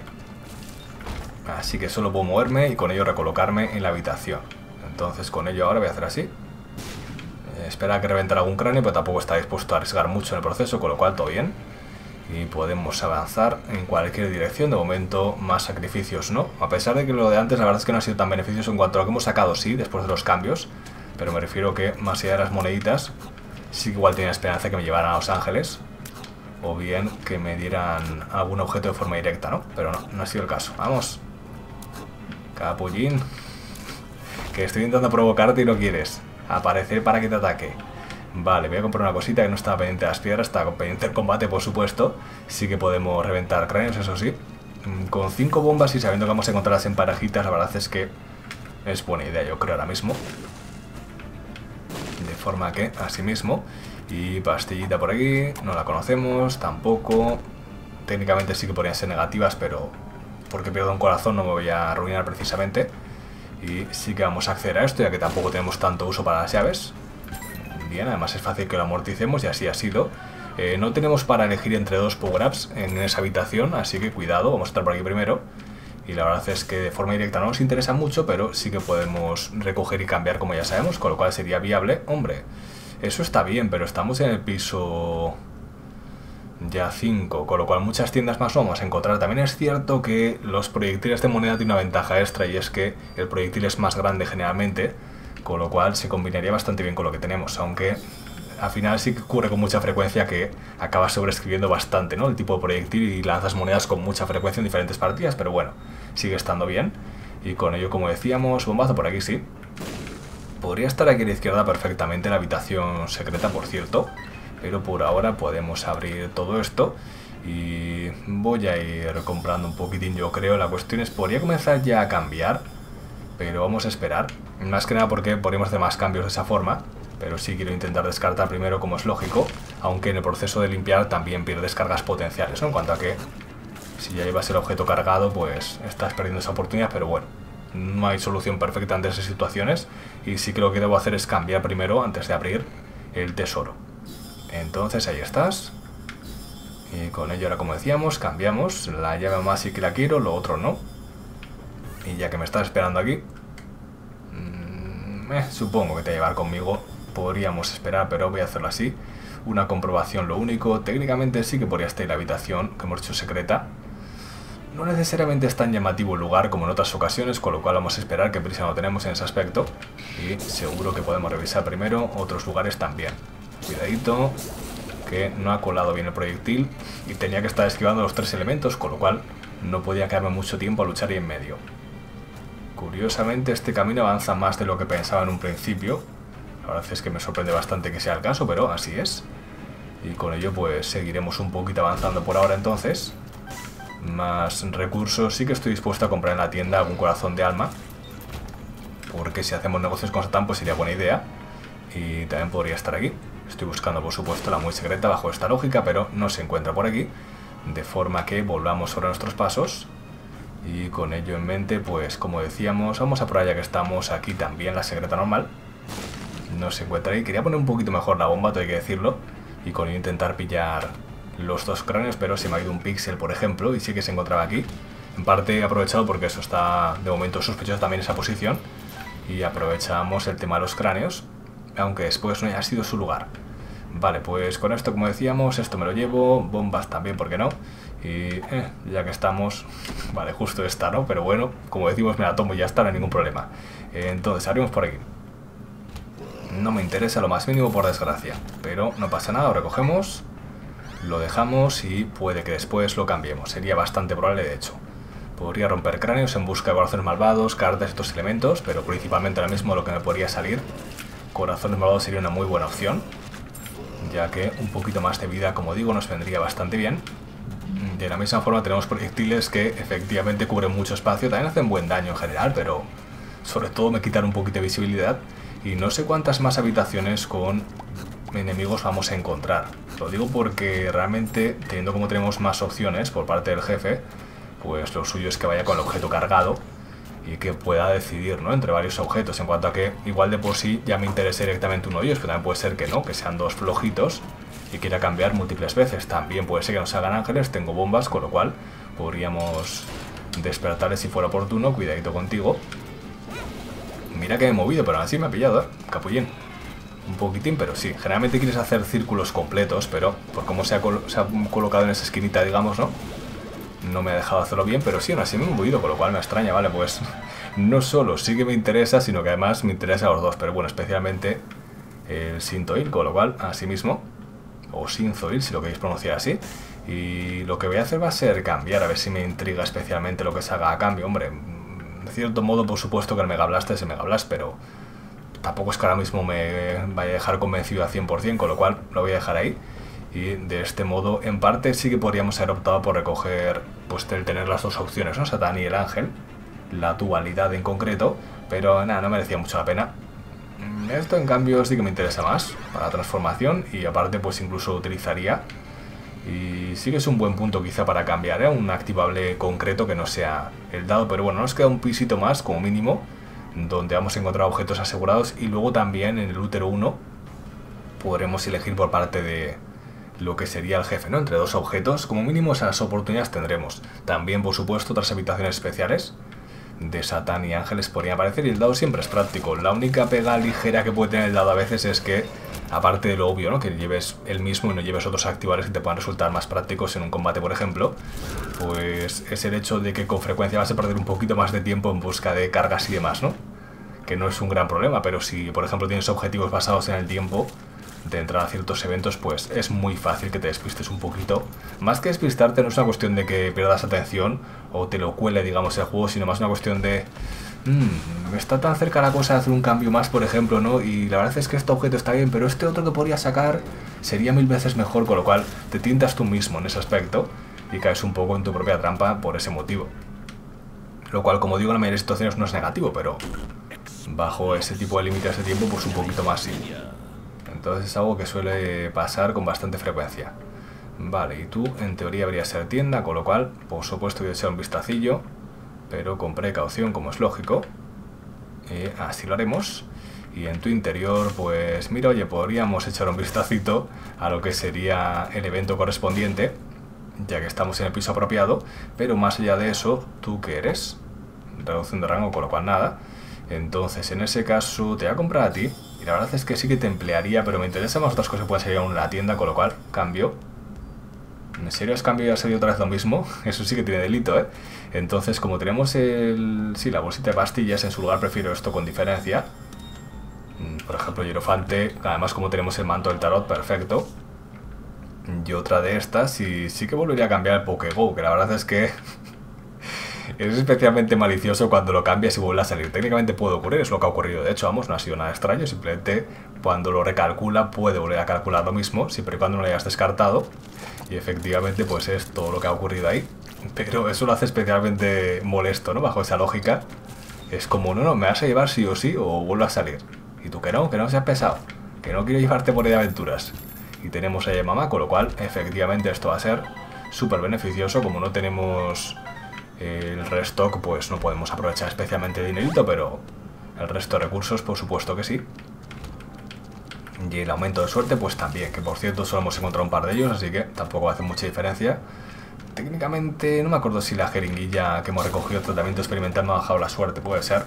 Así que solo puedo moverme y con ello recolocarme en la habitación. Entonces con ello ahora voy a hacer así. Espera que reventar algún cráneo, pero tampoco está dispuesto a arriesgar mucho en el proceso, con lo cual todo bien. Y podemos avanzar en cualquier dirección, de momento más sacrificios no. A pesar de que lo de antes la verdad es que no ha sido tan beneficioso en cuanto a lo que hemos sacado, sí, después de los cambios. Pero me refiero que más allá de las moneditas, sí que igual tenía esperanza de que me llevaran a Los Ángeles. O bien que me dieran algún objeto de forma directa, ¿no? Pero no, no ha sido el caso. ¡Vamos! Capullín. Que estoy intentando provocarte y no quieres. Aparecer para que te ataque. Vale, voy a comprar una cosita que no estaba pendiente de las piedras. Estaba pendiente del combate, por supuesto. Sí que podemos reventar cráneos, eso sí. Con 5 bombas y sabiendo que vamos a encontrarlas en parejitas, la verdad es que es buena idea, yo creo, ahora mismo. De forma que, así mismo. Y pastillita por aquí. No la conocemos, tampoco. Técnicamente sí que podrían ser negativas, pero porque pierdo un corazón no me voy a arruinar precisamente. Y sí que vamos a acceder a esto, ya que tampoco tenemos tanto uso para las llaves. Bien, además es fácil que lo amorticemos y así ha sido. No tenemos para elegir entre dos power-ups en esa habitación, así que cuidado, vamos a estar por aquí primero. Y la verdad es que de forma directa no nos interesa mucho, pero sí que podemos recoger y cambiar como ya sabemos, con lo cual sería viable. Hombre, eso está bien, pero estamos en el piso ya 5, con lo cual muchas tiendas más vamos a encontrar. También es cierto que los proyectiles de moneda tienen una ventaja extra y es que el proyectil es más grande generalmente, con lo cual se combinaría bastante bien con lo que tenemos, aunque al final sí que ocurre con mucha frecuencia que acabas sobreescribiendo bastante, ¿no? El tipo de proyectil y lanzas monedas con mucha frecuencia en diferentes partidas, pero bueno, sigue estando bien. Y con ello, como decíamos, bombazo por aquí, sí. Podría estar aquí a la izquierda perfectamente, la habitación secreta, por cierto. Pero por ahora podemos abrir todo esto y voy a ir comprando un poquitín, yo creo. La cuestión es, podría comenzar ya a cambiar, pero vamos a esperar. Más que nada porque podríamos hacer más cambios de esa forma, pero sí quiero intentar descartar primero, como es lógico. Aunque en el proceso de limpiar también pierdes cargas potenciales, ¿no? En cuanto a que si ya llevas el objeto cargado, pues estás perdiendo esa oportunidad, pero bueno. No hay solución perfecta ante esas situaciones y sí que lo que debo hacer es cambiar primero antes de abrir el tesoro. Entonces ahí estás. Y con ello ahora, como decíamos, cambiamos. La llave más sí que la quiero, lo otro no. Y ya que me estás esperando aquí, supongo que te va a llevar conmigo. Podríamos esperar, pero voy a hacerlo así. Una comprobación lo único. Técnicamente sí que podría estar en la habitación que hemos hecho secreta. No necesariamente es tan llamativo el lugar como en otras ocasiones, con lo cual vamos a esperar, que prisa no tenemos en ese aspecto. Y seguro que podemos revisar primero otros lugares también. Cuidadito, que no ha colado bien el proyectil y tenía que estar esquivando los 3 elementos, con lo cual no podía quedarme mucho tiempo a luchar ahí en medio. Curiosamente este camino avanza más de lo que pensaba en un principio. La verdad es que me sorprende bastante que sea el caso, pero así es. Y con ello pues seguiremos un poquito avanzando por ahora entonces. Más recursos, sí que estoy dispuesto a comprar en la tienda algún corazón de alma, porque si hacemos negocios con Satán pues sería buena idea. Y también podría estar aquí. Estoy buscando por supuesto la muy secreta bajo esta lógica, pero no se encuentra por aquí. De forma que volvamos sobre nuestros pasos. Y con ello en mente, pues como decíamos, vamos a probar ya que estamos aquí también la secreta normal. No se encuentra ahí. Quería poner un poquito mejor la bomba, tengo que decirlo. Y con ello intentar pillar los dos cráneos, pero se me ha ido un píxel, por ejemplo, y sí que se encontraba aquí. En parte he aprovechado porque eso está de momento sospechoso también esa posición. Y aprovechamos el tema de los cráneos, aunque después no haya sido su lugar. Vale, pues con esto, como decíamos, esto me lo llevo, bombas también, ¿por qué no? Y ya que estamos, vale, justo esta, ¿no? Pero bueno, como decimos, me la tomo y ya está, no hay ningún problema. Entonces, abrimos por aquí. No me interesa lo más mínimo, por desgracia, pero no pasa nada, lo recogemos, lo dejamos y puede que después lo cambiemos. Sería bastante probable, de hecho. Podría romper cráneos en busca de corazones malvados, cartas y otros elementos, pero principalmente ahora mismo lo que me podría salir, corazones malvados sería una muy buena opción, ya que un poquito más de vida, como digo, nos vendría bastante bien. De la misma forma tenemos proyectiles que efectivamente cubren mucho espacio, también hacen buen daño en general, pero sobre todo me quitan un poquito de visibilidad y no sé cuántas más habitaciones con enemigos vamos a encontrar. Lo digo porque realmente, teniendo como tenemos más opciones por parte del jefe, pues lo suyo es que vaya con el objeto cargado y que pueda decidir, ¿no?, entre varios objetos, en cuanto a que igual de por sí ya me interesa directamente uno de ellos, pero también puede ser que no, que sean dos flojitos y quiera cambiar múltiples veces. También puede ser que nos hagan ángeles, tengo bombas, con lo cual podríamos despertarles si fuera oportuno. Cuidadito contigo. Mira que me he movido, pero así me ha pillado, capullín. Un poquitín, pero sí. Generalmente quieres hacer círculos completos, pero por cómo se ha colocado en esa esquinita, digamos, ¿no?, no me ha dejado hacerlo bien, pero sí, aún así me he movido, con lo cual me extraña, ¿vale? Pues no solo sí que me interesa, sino que además me interesa a los dos, pero bueno, especialmente el Sintoil, con lo cual, así mismo, o Sintoil, si lo queréis pronunciar así, y lo que voy a hacer va a ser cambiar, a ver si me intriga especialmente lo que se haga a cambio. Hombre, de cierto modo, por supuesto que el Mega Blast es el Mega Blast, pero tampoco es que ahora mismo me vaya a dejar convencido a 100%, con lo cual lo voy a dejar ahí. Y de este modo, en parte, sí que podríamos haber optado por recoger, pues tener las dos opciones, ¿no?, Satán y el ángel, la dualidad en concreto, pero nada, no merecía mucho la pena. Esto, en cambio, sí que me interesa más para transformación y aparte, pues incluso utilizaría, y sí que es un buen punto quizá para cambiar, ¿eh?, un activable concreto que no sea el dado, pero bueno, nos queda un pisito más, como mínimo, donde vamos a encontrar objetos asegurados y luego también en el útero 1 podremos elegir por parte de lo que sería el jefe, ¿no?, entre dos objetos, como mínimo esas oportunidades tendremos. También, por supuesto, otras habitaciones especiales de Satán y ángeles podrían aparecer, y el dado siempre es práctico. La única pega ligera que puede tener el dado a veces es que, aparte de lo obvio, ¿no?, que lleves el mismo y no lleves otros activables que te puedan resultar más prácticos en un combate, por ejemplo, pues es el hecho de que con frecuencia vas a perder un poquito más de tiempo en busca de cargas y demás, ¿no?, que no es un gran problema, pero si, por ejemplo, tienes objetivos basados en el tiempo de entrar a ciertos eventos, pues es muy fácil que te despistes un poquito. Más que despistarte, no es una cuestión de que pierdas atención o te lo cuele, digamos, el juego, sino más una cuestión de está tan cerca la cosa de hacer un cambio más, por ejemplo, ¿no?, y la verdad es que este objeto está bien, pero este otro que podría sacar sería 1000 veces mejor, con lo cual te tientas tú mismo en ese aspecto y caes un poco en tu propia trampa por ese motivo, lo cual, como digo, en la mayoría de situaciones no es negativo, pero bajo ese tipo de límites de tiempo, pues un poquito más sí. Entonces es algo que suele pasar con bastante frecuencia. Vale, y tú en teoría deberías ser tienda, con lo cual, por supuesto, voy a echar un vistacillo, pero con precaución, como es lógico. Así lo haremos. Y en tu interior, pues mira, oye, podríamos echar un vistacito a lo que sería el evento correspondiente, ya que estamos en el piso apropiado, pero más allá de eso, ¿tú qué eres? Reducción de rango, con lo cual nada. Entonces, en ese caso, te voy a comprar a ti. La verdad es que sí que te emplearía, pero me interesan más otras cosas que pueden salir aún en la tienda, con lo cual cambio. ¿En serio es cambio y ha salido otra vez lo mismo? Eso sí que tiene delito, ¿eh? Entonces, como tenemos la bolsita de pastillas en su lugar, prefiero esto con diferencia. Por ejemplo, hierofante. Además, como tenemos el manto del tarot, perfecto. Y otra de estas, y sí que volvería a cambiar el Pokéball, que la verdad es que es especialmente malicioso cuando lo cambias y vuelve a salir. Técnicamente puede ocurrir, es lo que ha ocurrido. De hecho, vamos, no ha sido nada extraño. Simplemente cuando lo recalcula puede volver a calcular lo mismo, siempre y cuando no lo hayas descartado. Y efectivamente, pues es todo lo que ha ocurrido ahí. Pero eso lo hace especialmente molesto, ¿no? Bajo esa lógica. Es como, no, me vas a llevar sí o sí o vuelve a salir. Y tú que no seas pesado, que no quiero llevarte por ahí de aventuras. Y tenemos ahí a mamá, con lo cual efectivamente esto va a ser súper beneficioso. Como no tenemos el restock, pues no podemos aprovechar especialmente el dinerito, pero el resto de recursos, por supuesto que sí. Y el aumento de suerte, pues también, que por cierto solo hemos encontrado un par de ellos, así que tampoco hace mucha diferencia. Técnicamente, no me acuerdo si la jeringuilla que hemos recogido, tratamiento experimental, me ha bajado la suerte, puede ser.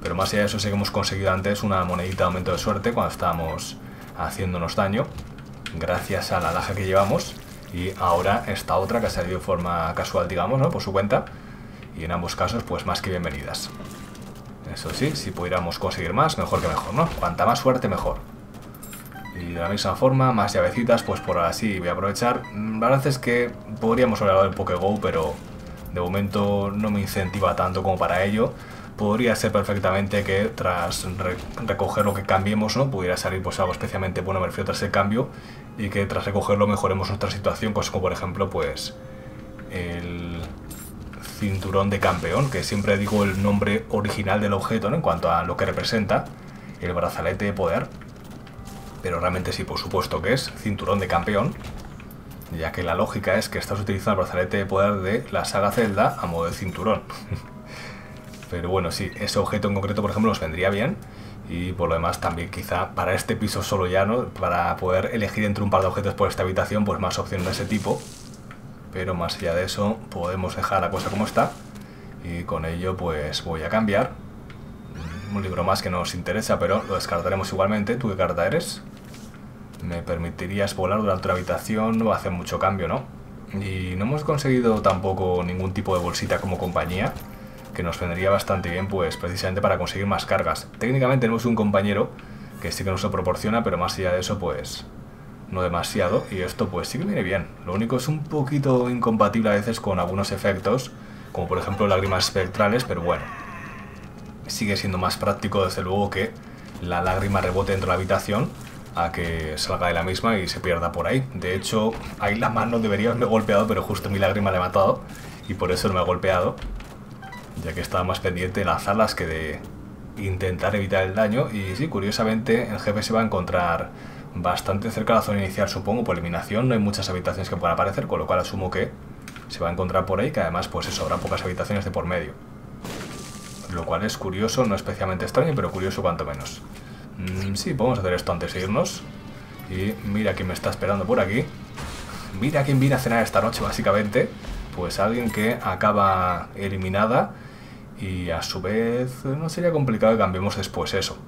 Pero más allá de eso, sí que hemos conseguido antes una monedita de aumento de suerte cuando estábamos haciéndonos daño, gracias a la alhaja que llevamos. Y ahora esta otra que ha salido de forma casual, digamos, ¿no?, por su cuenta. Y en ambos casos, pues más que bienvenidas. Eso sí, si pudiéramos conseguir más, mejor que mejor, ¿no? Cuanta más suerte, mejor. Y de la misma forma, más llavecitas, pues por ahora sí voy a aprovechar. La verdad es que podríamos hablar del Pokéball, pero de momento no me incentiva tanto como para ello. Podría ser perfectamente que tras recoger lo que cambiemos, ¿no?, pudiera salir pues algo especialmente bueno, me refiero tras el cambio, y que tras recogerlo mejoremos nuestra situación, cosas como por ejemplo pues el cinturón de campeón, que siempre digo el nombre original del objeto, ¿no?, en cuanto a lo que representa, el brazalete de poder, pero realmente sí, por supuesto que es cinturón de campeón, ya que la lógica es que estás utilizando el brazalete de poder de la saga Zelda a modo de cinturón. Pero bueno, sí, ese objeto en concreto, por ejemplo, nos vendría bien. Y por lo demás también quizá para este piso solo ya, ¿no?, para poder elegir entre un par de objetos por esta habitación, pues más opciones de ese tipo. Pero más allá de eso, podemos dejar la cosa como está. Y con ello, pues voy a cambiar. Un libro más que no nos interesa, pero lo descartaremos igualmente. ¿Tú qué carta eres? Me permitirías volar durante la habitación, no va a hacer mucho cambio, ¿no? Y no hemos conseguido tampoco ningún tipo de bolsita como compañía, que nos vendría bastante bien pues precisamente para conseguir más cargas. Técnicamente tenemos un compañero que sí que nos lo proporciona, pero más allá de eso pues no demasiado, y esto pues sí que viene bien. Lo único es un poquito incompatible a veces con algunos efectos, como por ejemplo lágrimas espectrales, pero bueno, sigue siendo más práctico desde luego que la lágrima rebote dentro de la habitación a que salga de la misma y se pierda por ahí. De hecho, ahí la mano debería haberme golpeado, pero justo mi lágrima la he matado y por eso no me ha golpeado, ya que estaba más pendiente de las alas que de intentar evitar el daño. Y sí, curiosamente el jefe se va a encontrar bastante cerca de la zona inicial, supongo, por eliminación. No hay muchas habitaciones que puedan aparecer, con lo cual asumo que se va a encontrar por ahí, que además pues eso, habrá pocas habitaciones de por medio, lo cual es curioso, no especialmente extraño, pero curioso cuanto menos. Sí, podemos hacer esto antes de irnos. Y mira quién me está esperando por aquí. Mira quién viene a cenar esta noche, básicamente. Pues alguien que acaba eliminada. Y a su vez no sería complicado que cambiemos después eso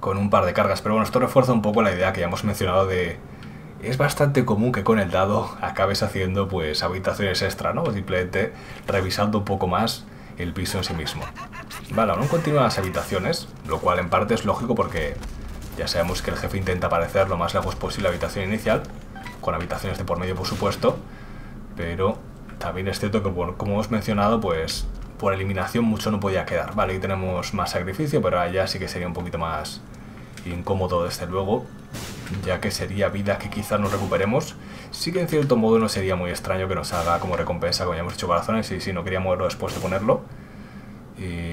con un par de cargas. Pero bueno, esto refuerza un poco la idea que ya hemos mencionado de... Es bastante común que con el dado acabes haciendo pues habitaciones extra, ¿no? Simplemente revisando un poco más el piso en sí mismo. Vale, aún continúan las habitaciones, lo cual en parte es lógico porque ya sabemos que el jefe intenta aparecer lo más lejos posible a la habitación inicial, con habitaciones de por medio por supuesto, pero también es cierto que como os he mencionado pues por eliminación mucho no podía quedar. Vale, aquí tenemos más sacrificio, pero allá sí que sería un poquito más incómodo desde luego, ya que sería vida que quizás nos recuperemos. Sí que en cierto modo no sería muy extraño que nos haga como recompensa, como ya hemos hecho corazones, y si no quería moverlo después de ponerlo. Y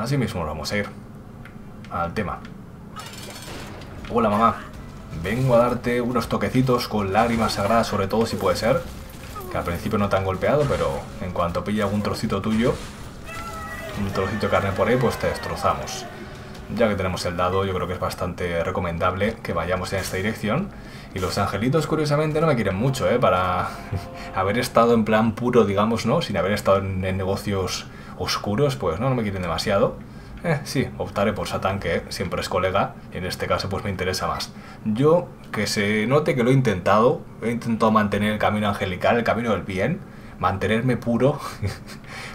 así mismo nos vamos a ir al tema. Hola mamá, vengo a darte unos toquecitos con lágrimas sagradas, sobre todo si puede ser. Que al principio no te han golpeado, pero en cuanto pilla algún trocito tuyo, un trocito de carne por ahí, pues te destrozamos. Ya que tenemos el dado, yo creo que es bastante recomendable que vayamos en esta dirección. Y los angelitos, curiosamente, no me quieren mucho, ¿eh? Para haber estado en plan puro, digamos, ¿no? Sin haber estado en negocios oscuros, pues no me quieren demasiado. Sí, optaré por Satán, que siempre es colega, y en este caso pues me interesa más. Yo, que se note que lo he intentado mantener el camino angelical, el camino del bien, mantenerme puro,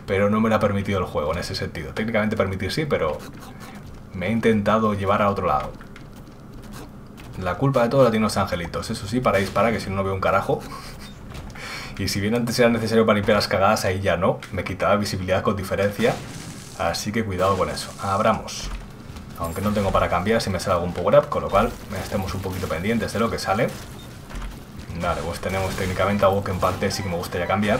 pero no me lo ha permitido el juego en ese sentido. Técnicamente permitir sí, pero me he intentado llevar a otro lado. La culpa de todo la tienen los angelitos, eso sí, para disparar, que si no, no veo un carajo. Y si bien antes era necesario para limpiar las cagadas, ahí ya no, me quitaba visibilidad con diferencia. Así que cuidado con eso. Abramos. Aunque no tengo para cambiar si me sale algún power up, con lo cual estemos un poquito pendientes de lo que sale. Vale, pues tenemos técnicamente algo que en parte sí que me gustaría cambiar.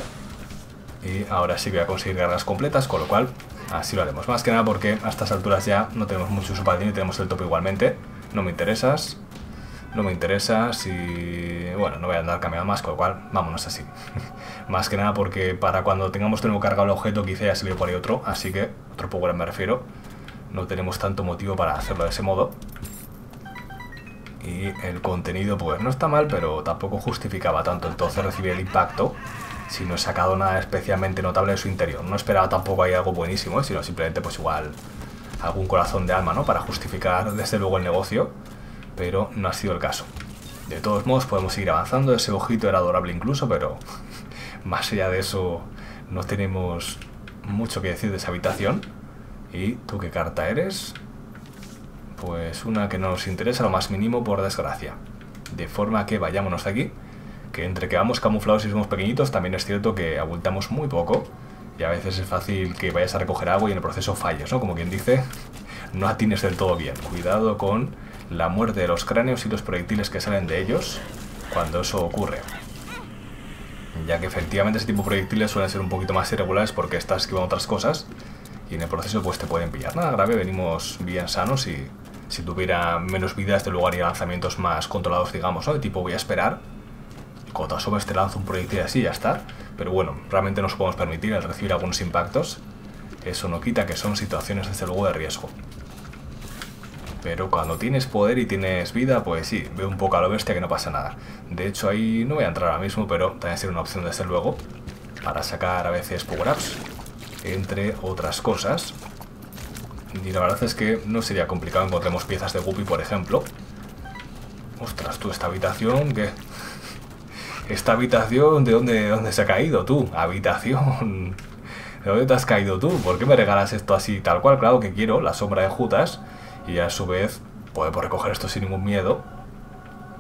Y ahora sí que voy a conseguir cargas completas, con lo cual así lo haremos. Más que nada porque a estas alturas ya no tenemos mucho uso para ti, y tenemos el tope igualmente. No me interesas. No me interesas y... bueno, no voy a andar cambiando más, con lo cual vámonos así. Más que nada porque para cuando tengamos de nuevo cargado el objeto quizá ya salió por ahí otro, así que otro power me refiero. No tenemos tanto motivo para hacerlo de ese modo. Y el contenido pues no está mal, pero tampoco justificaba tanto entonces recibir el impacto si no he sacado nada especialmente notable de su interior. No esperaba tampoco ahí algo buenísimo, sino simplemente pues igual algún corazón de alma, ¿no? Para justificar desde luego el negocio. Pero no ha sido el caso. De todos modos podemos seguir avanzando. Ese ojito era adorable incluso, pero más allá de eso no tenemos mucho que decir de esa habitación. ¿Y tú qué carta eres? Pues una que no nos interesa lo más mínimo, por desgracia. De forma que vayámonos de aquí, que entre que vamos camuflados y somos pequeñitos, también es cierto que abultamos muy poco y a veces es fácil que vayas a recoger algo y en el proceso falles, ¿no? Como quien dice, no atines del todo bien. Cuidado con la muerte de los cráneos y los proyectiles que salen de ellos cuando eso ocurre, ya que efectivamente ese tipo de proyectiles suelen ser un poquito más irregulares porque estás esquivando otras cosas y en el proceso pues te pueden pillar. Nada grave, venimos bien sanos y si tuviera menos vida este lugar haría lanzamientos más controlados, digamos, ¿no? De tipo voy a esperar, cuando te asomes te lanzo un proyectil así y ya está. Pero bueno, realmente nos podemos permitir el recibir algunos impactos, eso no quita que son situaciones desde luego de riesgo. Pero cuando tienes poder y tienes vida, pues sí, veo un poco a lo bestia que no pasa nada. De hecho ahí no voy a entrar ahora mismo, pero también sería una opción desde luego para sacar a veces power-ups, entre otras cosas. Y la verdad es que no sería complicado encontremos piezas de Guppy, por ejemplo. Ostras, tú, esta habitación, ¿qué? Esta habitación, ¿de dónde se ha caído tú? Habitación, ¿de dónde te has caído tú? ¿Por qué me regalas esto así tal cual? Claro que quiero la sombra de Judas. Y a su vez podemos recoger esto sin ningún miedo,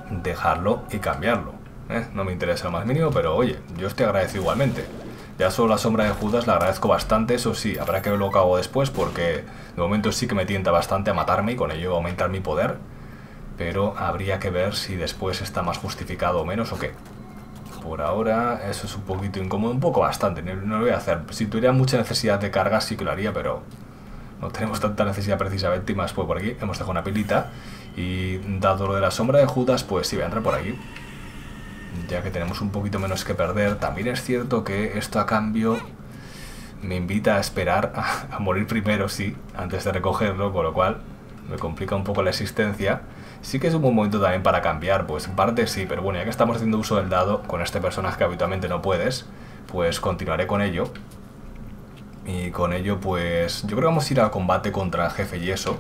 dejarlo y cambiarlo, ¿eh? No me interesa lo más mínimo, pero oye, yo estoy agradecido igualmente. Ya solo la sombra de Judas la agradezco bastante, eso sí, habrá que ver lo que hago después, porque de momento sí que me tienta bastante a matarme y con ello aumentar mi poder, pero habría que ver si después está más justificado o menos o qué. Por ahora eso es un poquito incómodo, un poco bastante, no lo voy a hacer. Si tuviera mucha necesidad de carga sí que lo haría, pero no tenemos tanta necesidad precisamente. Y más pues por aquí hemos dejado una pilita. Y dado lo de la sombra de Judas, pues sí, voy a entrar por aquí, ya que tenemos un poquito menos que perder. También es cierto que esto a cambio me invita a esperar a morir primero, sí, antes de recogerlo, con lo cual me complica un poco la existencia. Sí que es un buen momento también para cambiar, pues en parte sí, pero bueno, ya que estamos haciendo uso del dado con este personaje que habitualmente no puedes, pues continuaré con ello. Y con ello pues yo creo que vamos a ir a combate contra el jefe y eso,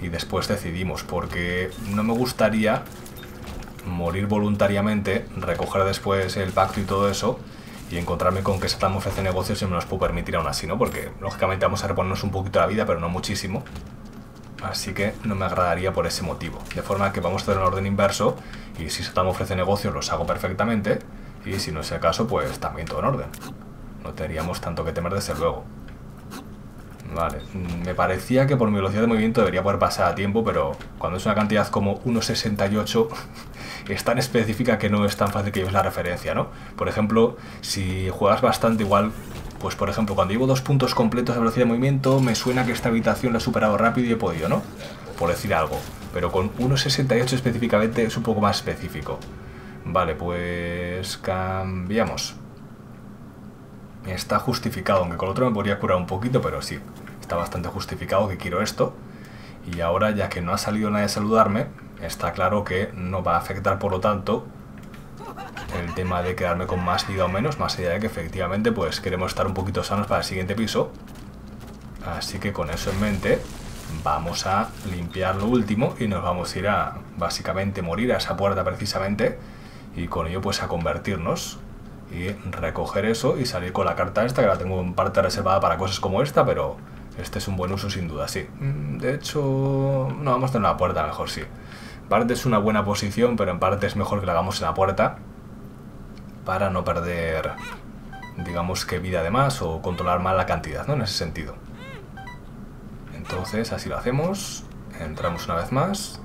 y después decidimos, porque no me gustaría morir voluntariamente, recoger después el pacto y todo eso y encontrarme con que Satán me ofrece negocios y me los puedo permitir aún así, ¿no? Porque lógicamente vamos a reponernos un poquito la vida, pero no muchísimo, así que no me agradaría por ese motivo. De forma que vamos a hacer un orden inverso y si Satán me ofrece negocios los hago perfectamente, y si no es el caso pues también todo en orden. No tendríamos tanto que temer desde luego. Vale, me parecía que por mi velocidad de movimiento debería poder pasar a tiempo, pero cuando es una cantidad como 1.68 es tan específica que no es tan fácil que lleves la referencia, ¿no? Por ejemplo, si juegas bastante igual, pues por ejemplo, cuando llevo 2 puntos completos de velocidad de movimiento, me suena que esta habitación la he superado rápido y he podido, ¿no? Por decir algo, pero con 1.68 específicamente es un poco más específico. Vale, pues cambiamos. Está justificado, aunque con otro me podría curar un poquito, pero sí, está bastante justificado que quiero esto. Y ahora, ya que no ha salido nadie a saludarme, está claro que no va a afectar, por lo tanto, el tema de quedarme con más vida o menos, más allá de que efectivamente pues queremos estar un poquito sanos para el siguiente piso. Así que con eso en mente, vamos a limpiar lo último y nos vamos a ir a, básicamente, morir a esa puerta precisamente, y con ello pues a convertirnos y recoger eso y salir con la carta esta, que la tengo en parte reservada para cosas como esta, pero este es un buen uso sin duda, sí. De hecho, no, vamos a tener una puerta mejor, sí. En parte es una buena posición, pero en parte es mejor que la hagamos en la puerta para no perder, digamos, que vida de más o controlar más la cantidad, ¿no? En ese sentido. Entonces, así lo hacemos. Entramos una vez más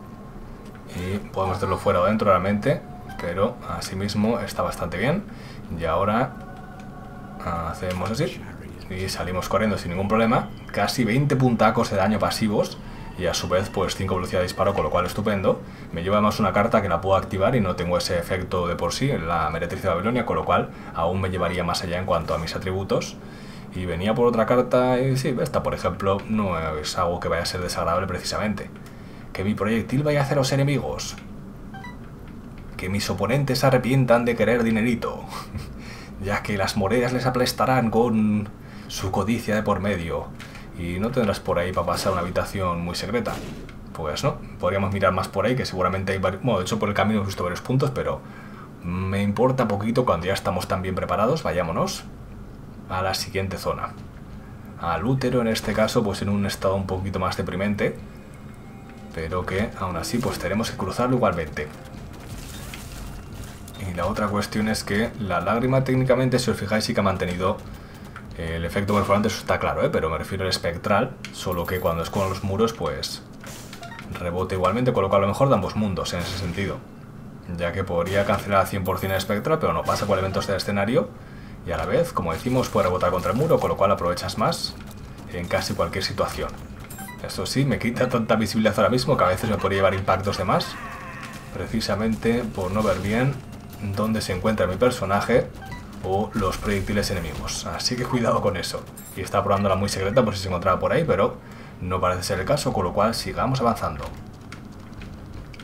y podemos hacerlo fuera o dentro realmente, pero así mismo está bastante bien. Y ahora hacemos así y salimos corriendo sin ningún problema. Casi 20 puntacos de daño pasivos y a su vez pues 5 velocidad de disparo, con lo cual estupendo. Me lleva además una carta que la puedo activar y no tengo ese efecto de por sí en la meretriz de Babilonia, con lo cual aún me llevaría más allá en cuanto a mis atributos. Y venía por otra carta y sí, esta por ejemplo no es algo que vaya a ser desagradable precisamente. Que mi proyectil vaya a hacer a los enemigos. Que mis oponentes se arrepientan de querer dinerito, ya que las monedas les aplastarán con su codicia de por medio. Y no tendrás por ahí para pasar una habitación muy secreta. Pues no, podríamos mirar más por ahí, que seguramente hay varios. Bueno, de hecho por el camino he visto varios puntos, pero me importa poquito cuando ya estamos tan bien preparados. Vayámonos a la siguiente zona. Al útero, en este caso, pues en un estado un poquito más deprimente, pero que aún así pues tenemos que cruzarlo igualmente. Y la otra cuestión es que la lágrima técnicamente, si os fijáis, sí que ha mantenido el efecto perforante, eso está claro, pero me refiero al espectral, solo que cuando es con los muros pues rebota igualmente, con lo que a lo mejor de ambos mundos en ese sentido, ya que podría cancelar al 100% el espectral, pero no pasa por elementos del escenario y a la vez, como decimos, puede rebotar contra el muro, con lo cual aprovechas más en casi cualquier situación. Esto sí, me quita tanta visibilidad ahora mismo que a veces me podría llevar impactos de más, precisamente por no ver bien dónde se encuentra mi personaje o los proyectiles enemigos, así que cuidado con eso. Y está probando la muy secreta por si se encontraba por ahí, pero no parece ser el caso, con lo cual sigamos avanzando.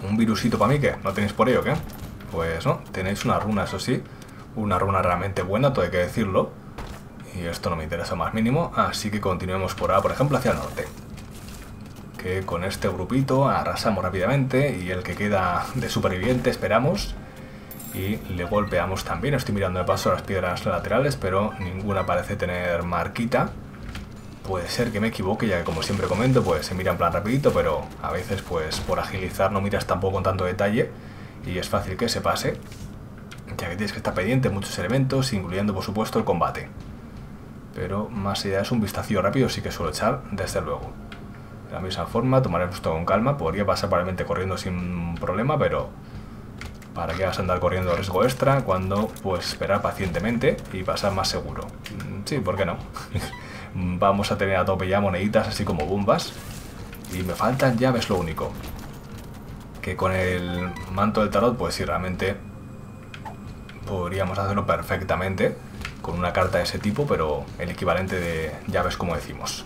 Un virusito para mí, ¿qué? ¿No tenéis por ello, qué? Pues no, tenéis una runa, eso sí, una runa realmente buena, todo hay que decirlo, y esto no me interesa más mínimo, así que continuemos por ahora, por ejemplo, hacia el norte, que con este grupito arrasamos rápidamente y el que queda de superviviente esperamos y le golpeamos también. Estoy mirando de paso las piedras laterales, pero ninguna parece tener marquita. Puede ser que me equivoque, ya que como siempre comento, pues se mira en plan rapidito, pero a veces pues por agilizar no miras tampoco con tanto detalle y es fácil que se pase, ya que tienes que estar pendiente de muchos elementos, incluyendo por supuesto el combate. Pero más allá es un vistacillo rápido, sí que suelo echar, desde luego. De la misma forma, tomaremos todo con calma, podría pasar probablemente corriendo sin problema, pero ¿para qué vas a andar corriendo riesgo extra cuando puedes esperar pacientemente y pasar más seguro? Sí, ¿por qué no? Vamos a tener a tope ya moneditas así como bombas. Y me faltan llaves, lo único. Que con el manto del tarot, pues sí, realmente podríamos hacerlo perfectamente con una carta de ese tipo, pero el equivalente de llaves, como decimos.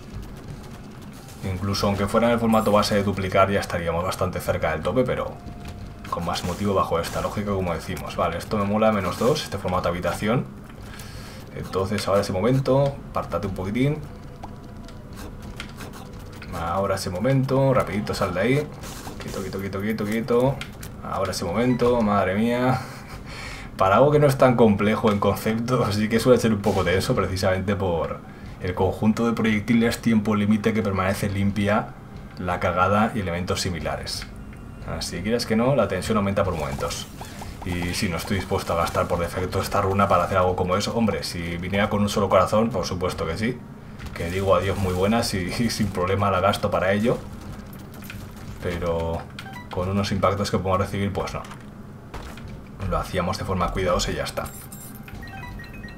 Incluso aunque fuera en el formato base de duplicar, ya estaríamos bastante cerca del tope, pero con más motivo bajo esta lógica, como decimos. Vale, esto me mola, menos 2, este formato habitación. Entonces ahora es el momento, pártate un poquitín. Ahora es el momento, rapidito sal de ahí. Quieto, quieto, quieto, quieto, quieto. Ahora es el momento, madre mía. Para algo que no es tan complejo en concepto, así que suele ser un poco tenso, precisamente por el conjunto de proyectiles, tiempo límite que permanece limpia, la cagada y elementos similares. Así que quieres que no, la tensión aumenta por momentos. Y si no estoy dispuesto a gastar por defecto esta runa para hacer algo como eso, hombre, si viniera con un solo corazón, por supuesto que sí. Que digo adiós muy buenas y sin problema la gasto para ello. Pero con unos impactos que podemos recibir, pues no. Lo hacíamos de forma cuidadosa y ya está.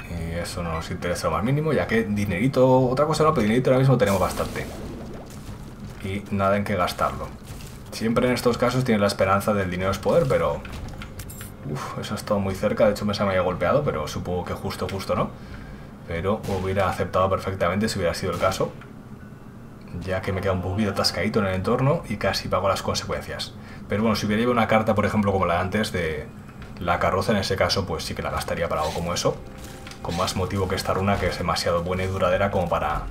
Y eso no nos interesa lo más mínimo, ya que dinerito, otra cosa no, pero dinerito ahora mismo tenemos bastante. Y nada en qué gastarlo. Siempre en estos casos tienes la esperanza del dinero es poder, pero uf, eso ha estado muy cerca, de hecho me se me había golpeado, pero supongo que justo, justo no. Pero hubiera aceptado perfectamente si hubiera sido el caso, ya que me queda un poquito atascadito en el entorno y casi pago las consecuencias. Pero bueno, si hubiera llevado una carta, por ejemplo, como la de antes de la carroza, en ese caso pues sí que la gastaría para algo como eso, con más motivo que esta runa, que es demasiado buena y duradera como para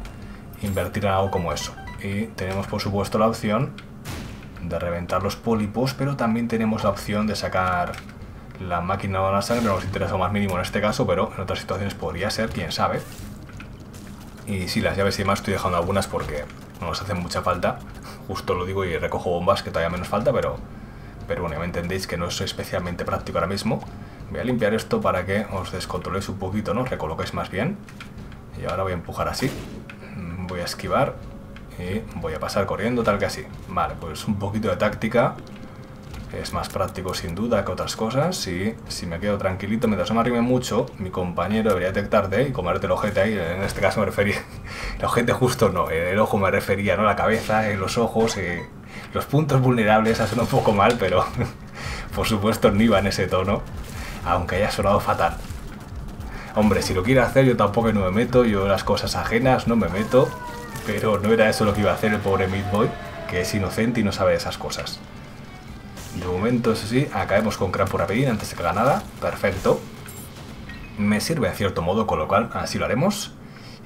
invertir en algo como eso. Y tenemos por supuesto la opción de reventar los pólipos, pero también tenemos la opción de sacar la máquina de la sangre, no nos interesa más mínimo en este caso, pero en otras situaciones podría ser, quién sabe. Y sí, las llaves y demás estoy dejando algunas porque no nos hacen mucha falta, justo lo digo, y recojo bombas, que todavía menos falta, pero bueno, ya me entendéis que no es especialmente práctico ahora mismo. Voy a limpiar esto para que os descontroléis un poquito, ¿no? Recoloquéis más bien. Y ahora voy a empujar así, voy a esquivar y voy a pasar corriendo, tal que así. Vale, pues un poquito de táctica. Es más práctico sin duda que otras cosas. Y si me quedo tranquilito, mientras no me arrime mucho, mi compañero debería detectarte y comerte el ojete ahí. En este caso me refería el ojete, justo no, el ojo me refería, ¿no? La cabeza, los ojos, los puntos vulnerables. Eso suena un poco mal, pero por supuesto no iba en ese tono, aunque haya sonado fatal. Hombre, si lo quiere hacer, yo tampoco no me meto. Yo en las cosas ajenas no me meto, pero no era eso lo que iba a hacer el pobre Meat Boy, que es inocente y no sabe de esas cosas. De momento, eso sí, acabemos con Crampo rapidín antes de que haga nada. Perfecto. Me sirve en cierto modo, con lo cual así lo haremos.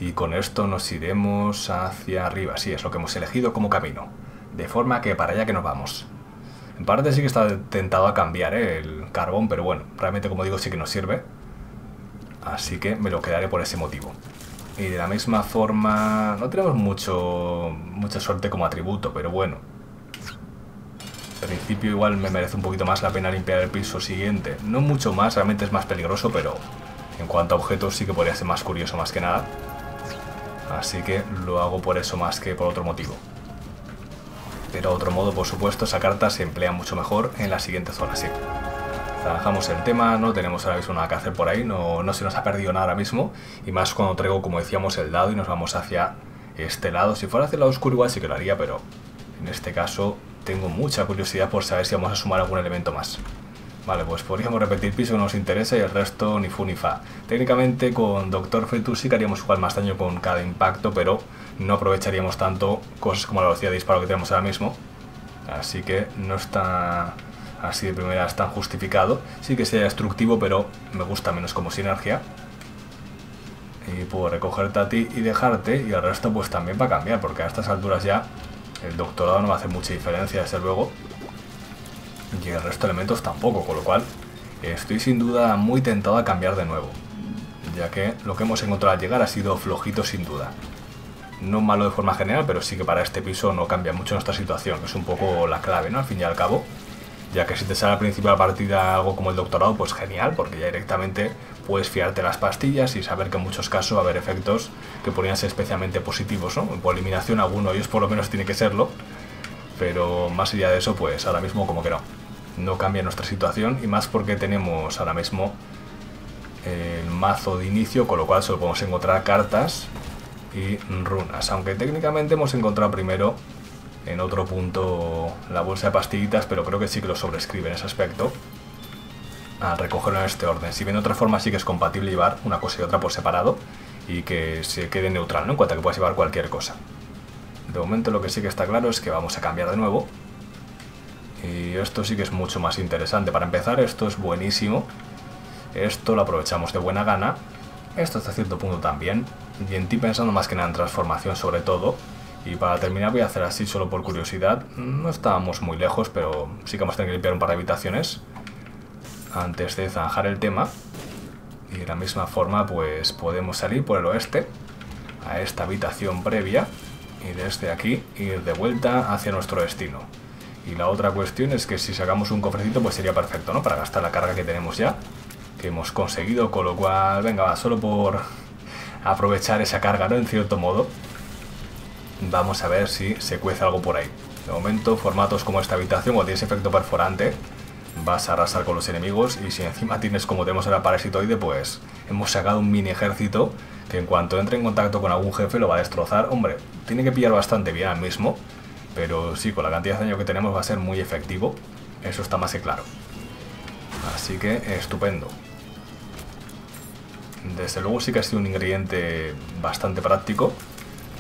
Y con esto nos iremos hacia arriba. Sí, es lo que hemos elegido como camino. De forma que para allá que nos vamos. En parte sí que está tentado a cambiar, ¿eh?, el carbón, pero bueno, realmente como digo sí que nos sirve. Así que me lo quedaré por ese motivo. Y de la misma forma, no tenemos mucha suerte como atributo, pero bueno, Al principio igual me merece un poquito más la pena limpiar el piso siguiente. No mucho más, realmente es más peligroso, pero en cuanto a objetos sí que podría ser más curioso más que nada. Así que lo hago por eso más que por otro motivo. Pero otro modo, por supuesto, esa carta se emplea mucho mejor en la siguiente zona, sí. Zanjamos el tema, no tenemos ahora mismo nada que hacer por ahí, no se nos ha perdido nada ahora mismo. Y más cuando traigo, como decíamos, el dado y nos vamos hacia este lado. Si fuera hacia el lado oscuro igual sí que lo haría, pero en este caso tengo mucha curiosidad por saber si vamos a sumar algún elemento más. Vale, pues podríamos repetir piso que no nos interesa y el resto ni fu ni fa. Técnicamente con Doctor Fetú sí que haríamos jugar más daño con cada impacto, pero no aprovecharíamos tanto cosas como la velocidad de disparo que tenemos ahora mismo. Así que no está así de primeras tan justificado. Sí que sea destructivo, pero me gusta menos como sinergia. Y puedo recogerte a ti y dejarte, y el resto pues también va a cambiar, porque a estas alturas ya el doctorado no va a hacer mucha diferencia, desde luego. Y el resto de elementos tampoco, con lo cual estoy sin duda muy tentado a cambiar de nuevo, ya que lo que hemos encontrado al llegar ha sido flojito sin duda. No malo de forma general, pero sí que para este piso no cambia mucho nuestra situación, que es un poco la clave, ¿no? Al fin y al cabo, ya que si te sale al principio de la partida algo como el doctorado, pues genial, porque ya directamente puedes fiarte las pastillas y saber que en muchos casos va a haber efectos que podrían ser especialmente positivos, ¿no? Por eliminación alguno de ellos por lo menos tiene que serlo, pero más allá de eso, pues ahora mismo como que no cambia nuestra situación, y más porque tenemos ahora mismo el mazo de inicio, con lo cual solo podemos encontrar cartas y runas, aunque técnicamente hemos encontrado primero en otro punto la bolsa de pastillitas, pero creo que sí que lo sobrescribe en ese aspecto al recogerlo en este orden. Si bien de otra forma sí que es compatible llevar una cosa y otra por separado y que se quede neutral, ¿no? En cuanto a que puedas llevar cualquier cosa. De momento lo que sí que está claro es que vamos a cambiar de nuevo. Y esto sí que es mucho más interesante. Para empezar, esto es buenísimo. Esto lo aprovechamos de buena gana. Esto hasta cierto punto también. Y en ti pensando más que nada en transformación sobre todo. Y para terminar voy a hacer así solo por curiosidad. No estábamos muy lejos, pero sí que vamos a tener que limpiar un par de habitaciones antes de zanjar el tema. Y de la misma forma pues podemos salir por el oeste a esta habitación previa. Y desde aquí ir de vuelta hacia nuestro destino. Y la otra cuestión es que si sacamos un cofrecito pues sería perfecto, ¿no? Para gastar la carga que tenemos ya, que hemos conseguido, con lo cual, venga, va, solo por aprovechar esa carga, ¿no? En cierto modo, vamos a ver si se cuece algo por ahí. De momento, formatos como esta habitación, cuando tienes efecto perforante, vas a arrasar con los enemigos, y si encima tienes como tenemos ahora parasitoide, pues hemos sacado un mini ejército que en cuanto entre en contacto con algún jefe lo va a destrozar. Hombre, tiene que pillar bastante bien al mismo, pero sí, con la cantidad de daño que tenemos va a ser muy efectivo, eso está más que claro. Así que estupendo. Desde luego sí que ha sido un ingrediente bastante práctico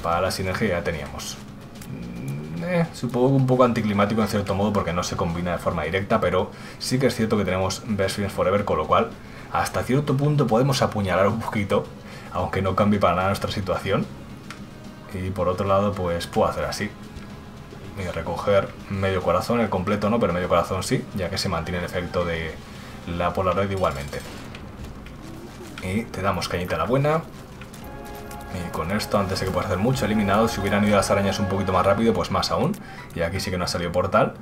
para la sinergia que ya teníamos. Supongo un poco anticlimático en cierto modo porque no se combina de forma directa, pero sí que es cierto que tenemos Best Friends Forever, con lo cual hasta cierto punto podemos apuñalar un poquito, aunque no cambie para nada nuestra situación. Y por otro lado pues puedo hacer así y recoger medio corazón, el completo no, pero medio corazón sí, ya que se mantiene el efecto de la Polaroid igualmente. Y te damos cañita a la buena. Y con esto, antes de que puedas hacer mucho, eliminado. Si hubieran ido las arañas un poquito más rápido, pues más aún. Y aquí sí que no ha salido portal,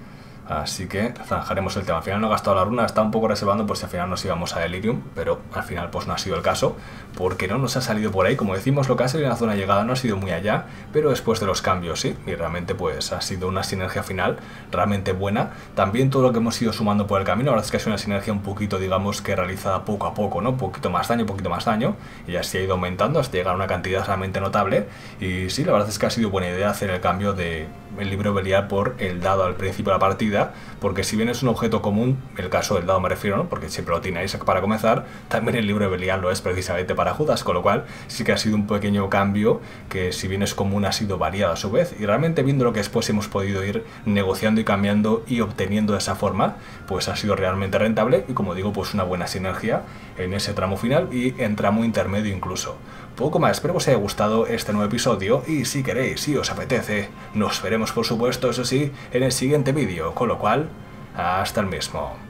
así que zanjaremos el tema. Al final no he gastado la runa, está un poco reservando por si al final nos íbamos a Delirium, pero al final pues no ha sido el caso, porque no nos ha salido por ahí. Como decimos, lo que ha salido en la zona de llegada no ha sido muy allá, pero después de los cambios sí, y realmente pues ha sido una sinergia final realmente buena. También todo lo que hemos ido sumando por el camino, la verdad es que ha sido una sinergia un poquito, digamos, que realizada poco a poco, ¿no? Un poquito más daño, y así ha ido aumentando hasta llegar a una cantidad realmente notable. Y sí, la verdad es que ha sido buena idea hacer el cambio de el libro Belial por el dado al principio de la partida, porque si bien es un objeto común, el caso del dado me refiero, ¿no? Porque siempre lo tiene Isaac para comenzar, también el libro Belial lo es precisamente para Judas, con lo cual sí que ha sido un pequeño cambio que si bien es común ha sido variado a su vez, y realmente viendo lo que después hemos podido ir negociando y cambiando y obteniendo de esa forma, pues ha sido realmente rentable y, como digo, pues una buena sinergia en ese tramo final y en tramo intermedio incluso. Poco más, espero que os haya gustado este nuevo episodio y si queréis, si os apetece, nos veremos por supuesto, eso sí, en el siguiente vídeo, con lo cual, hasta el mismo.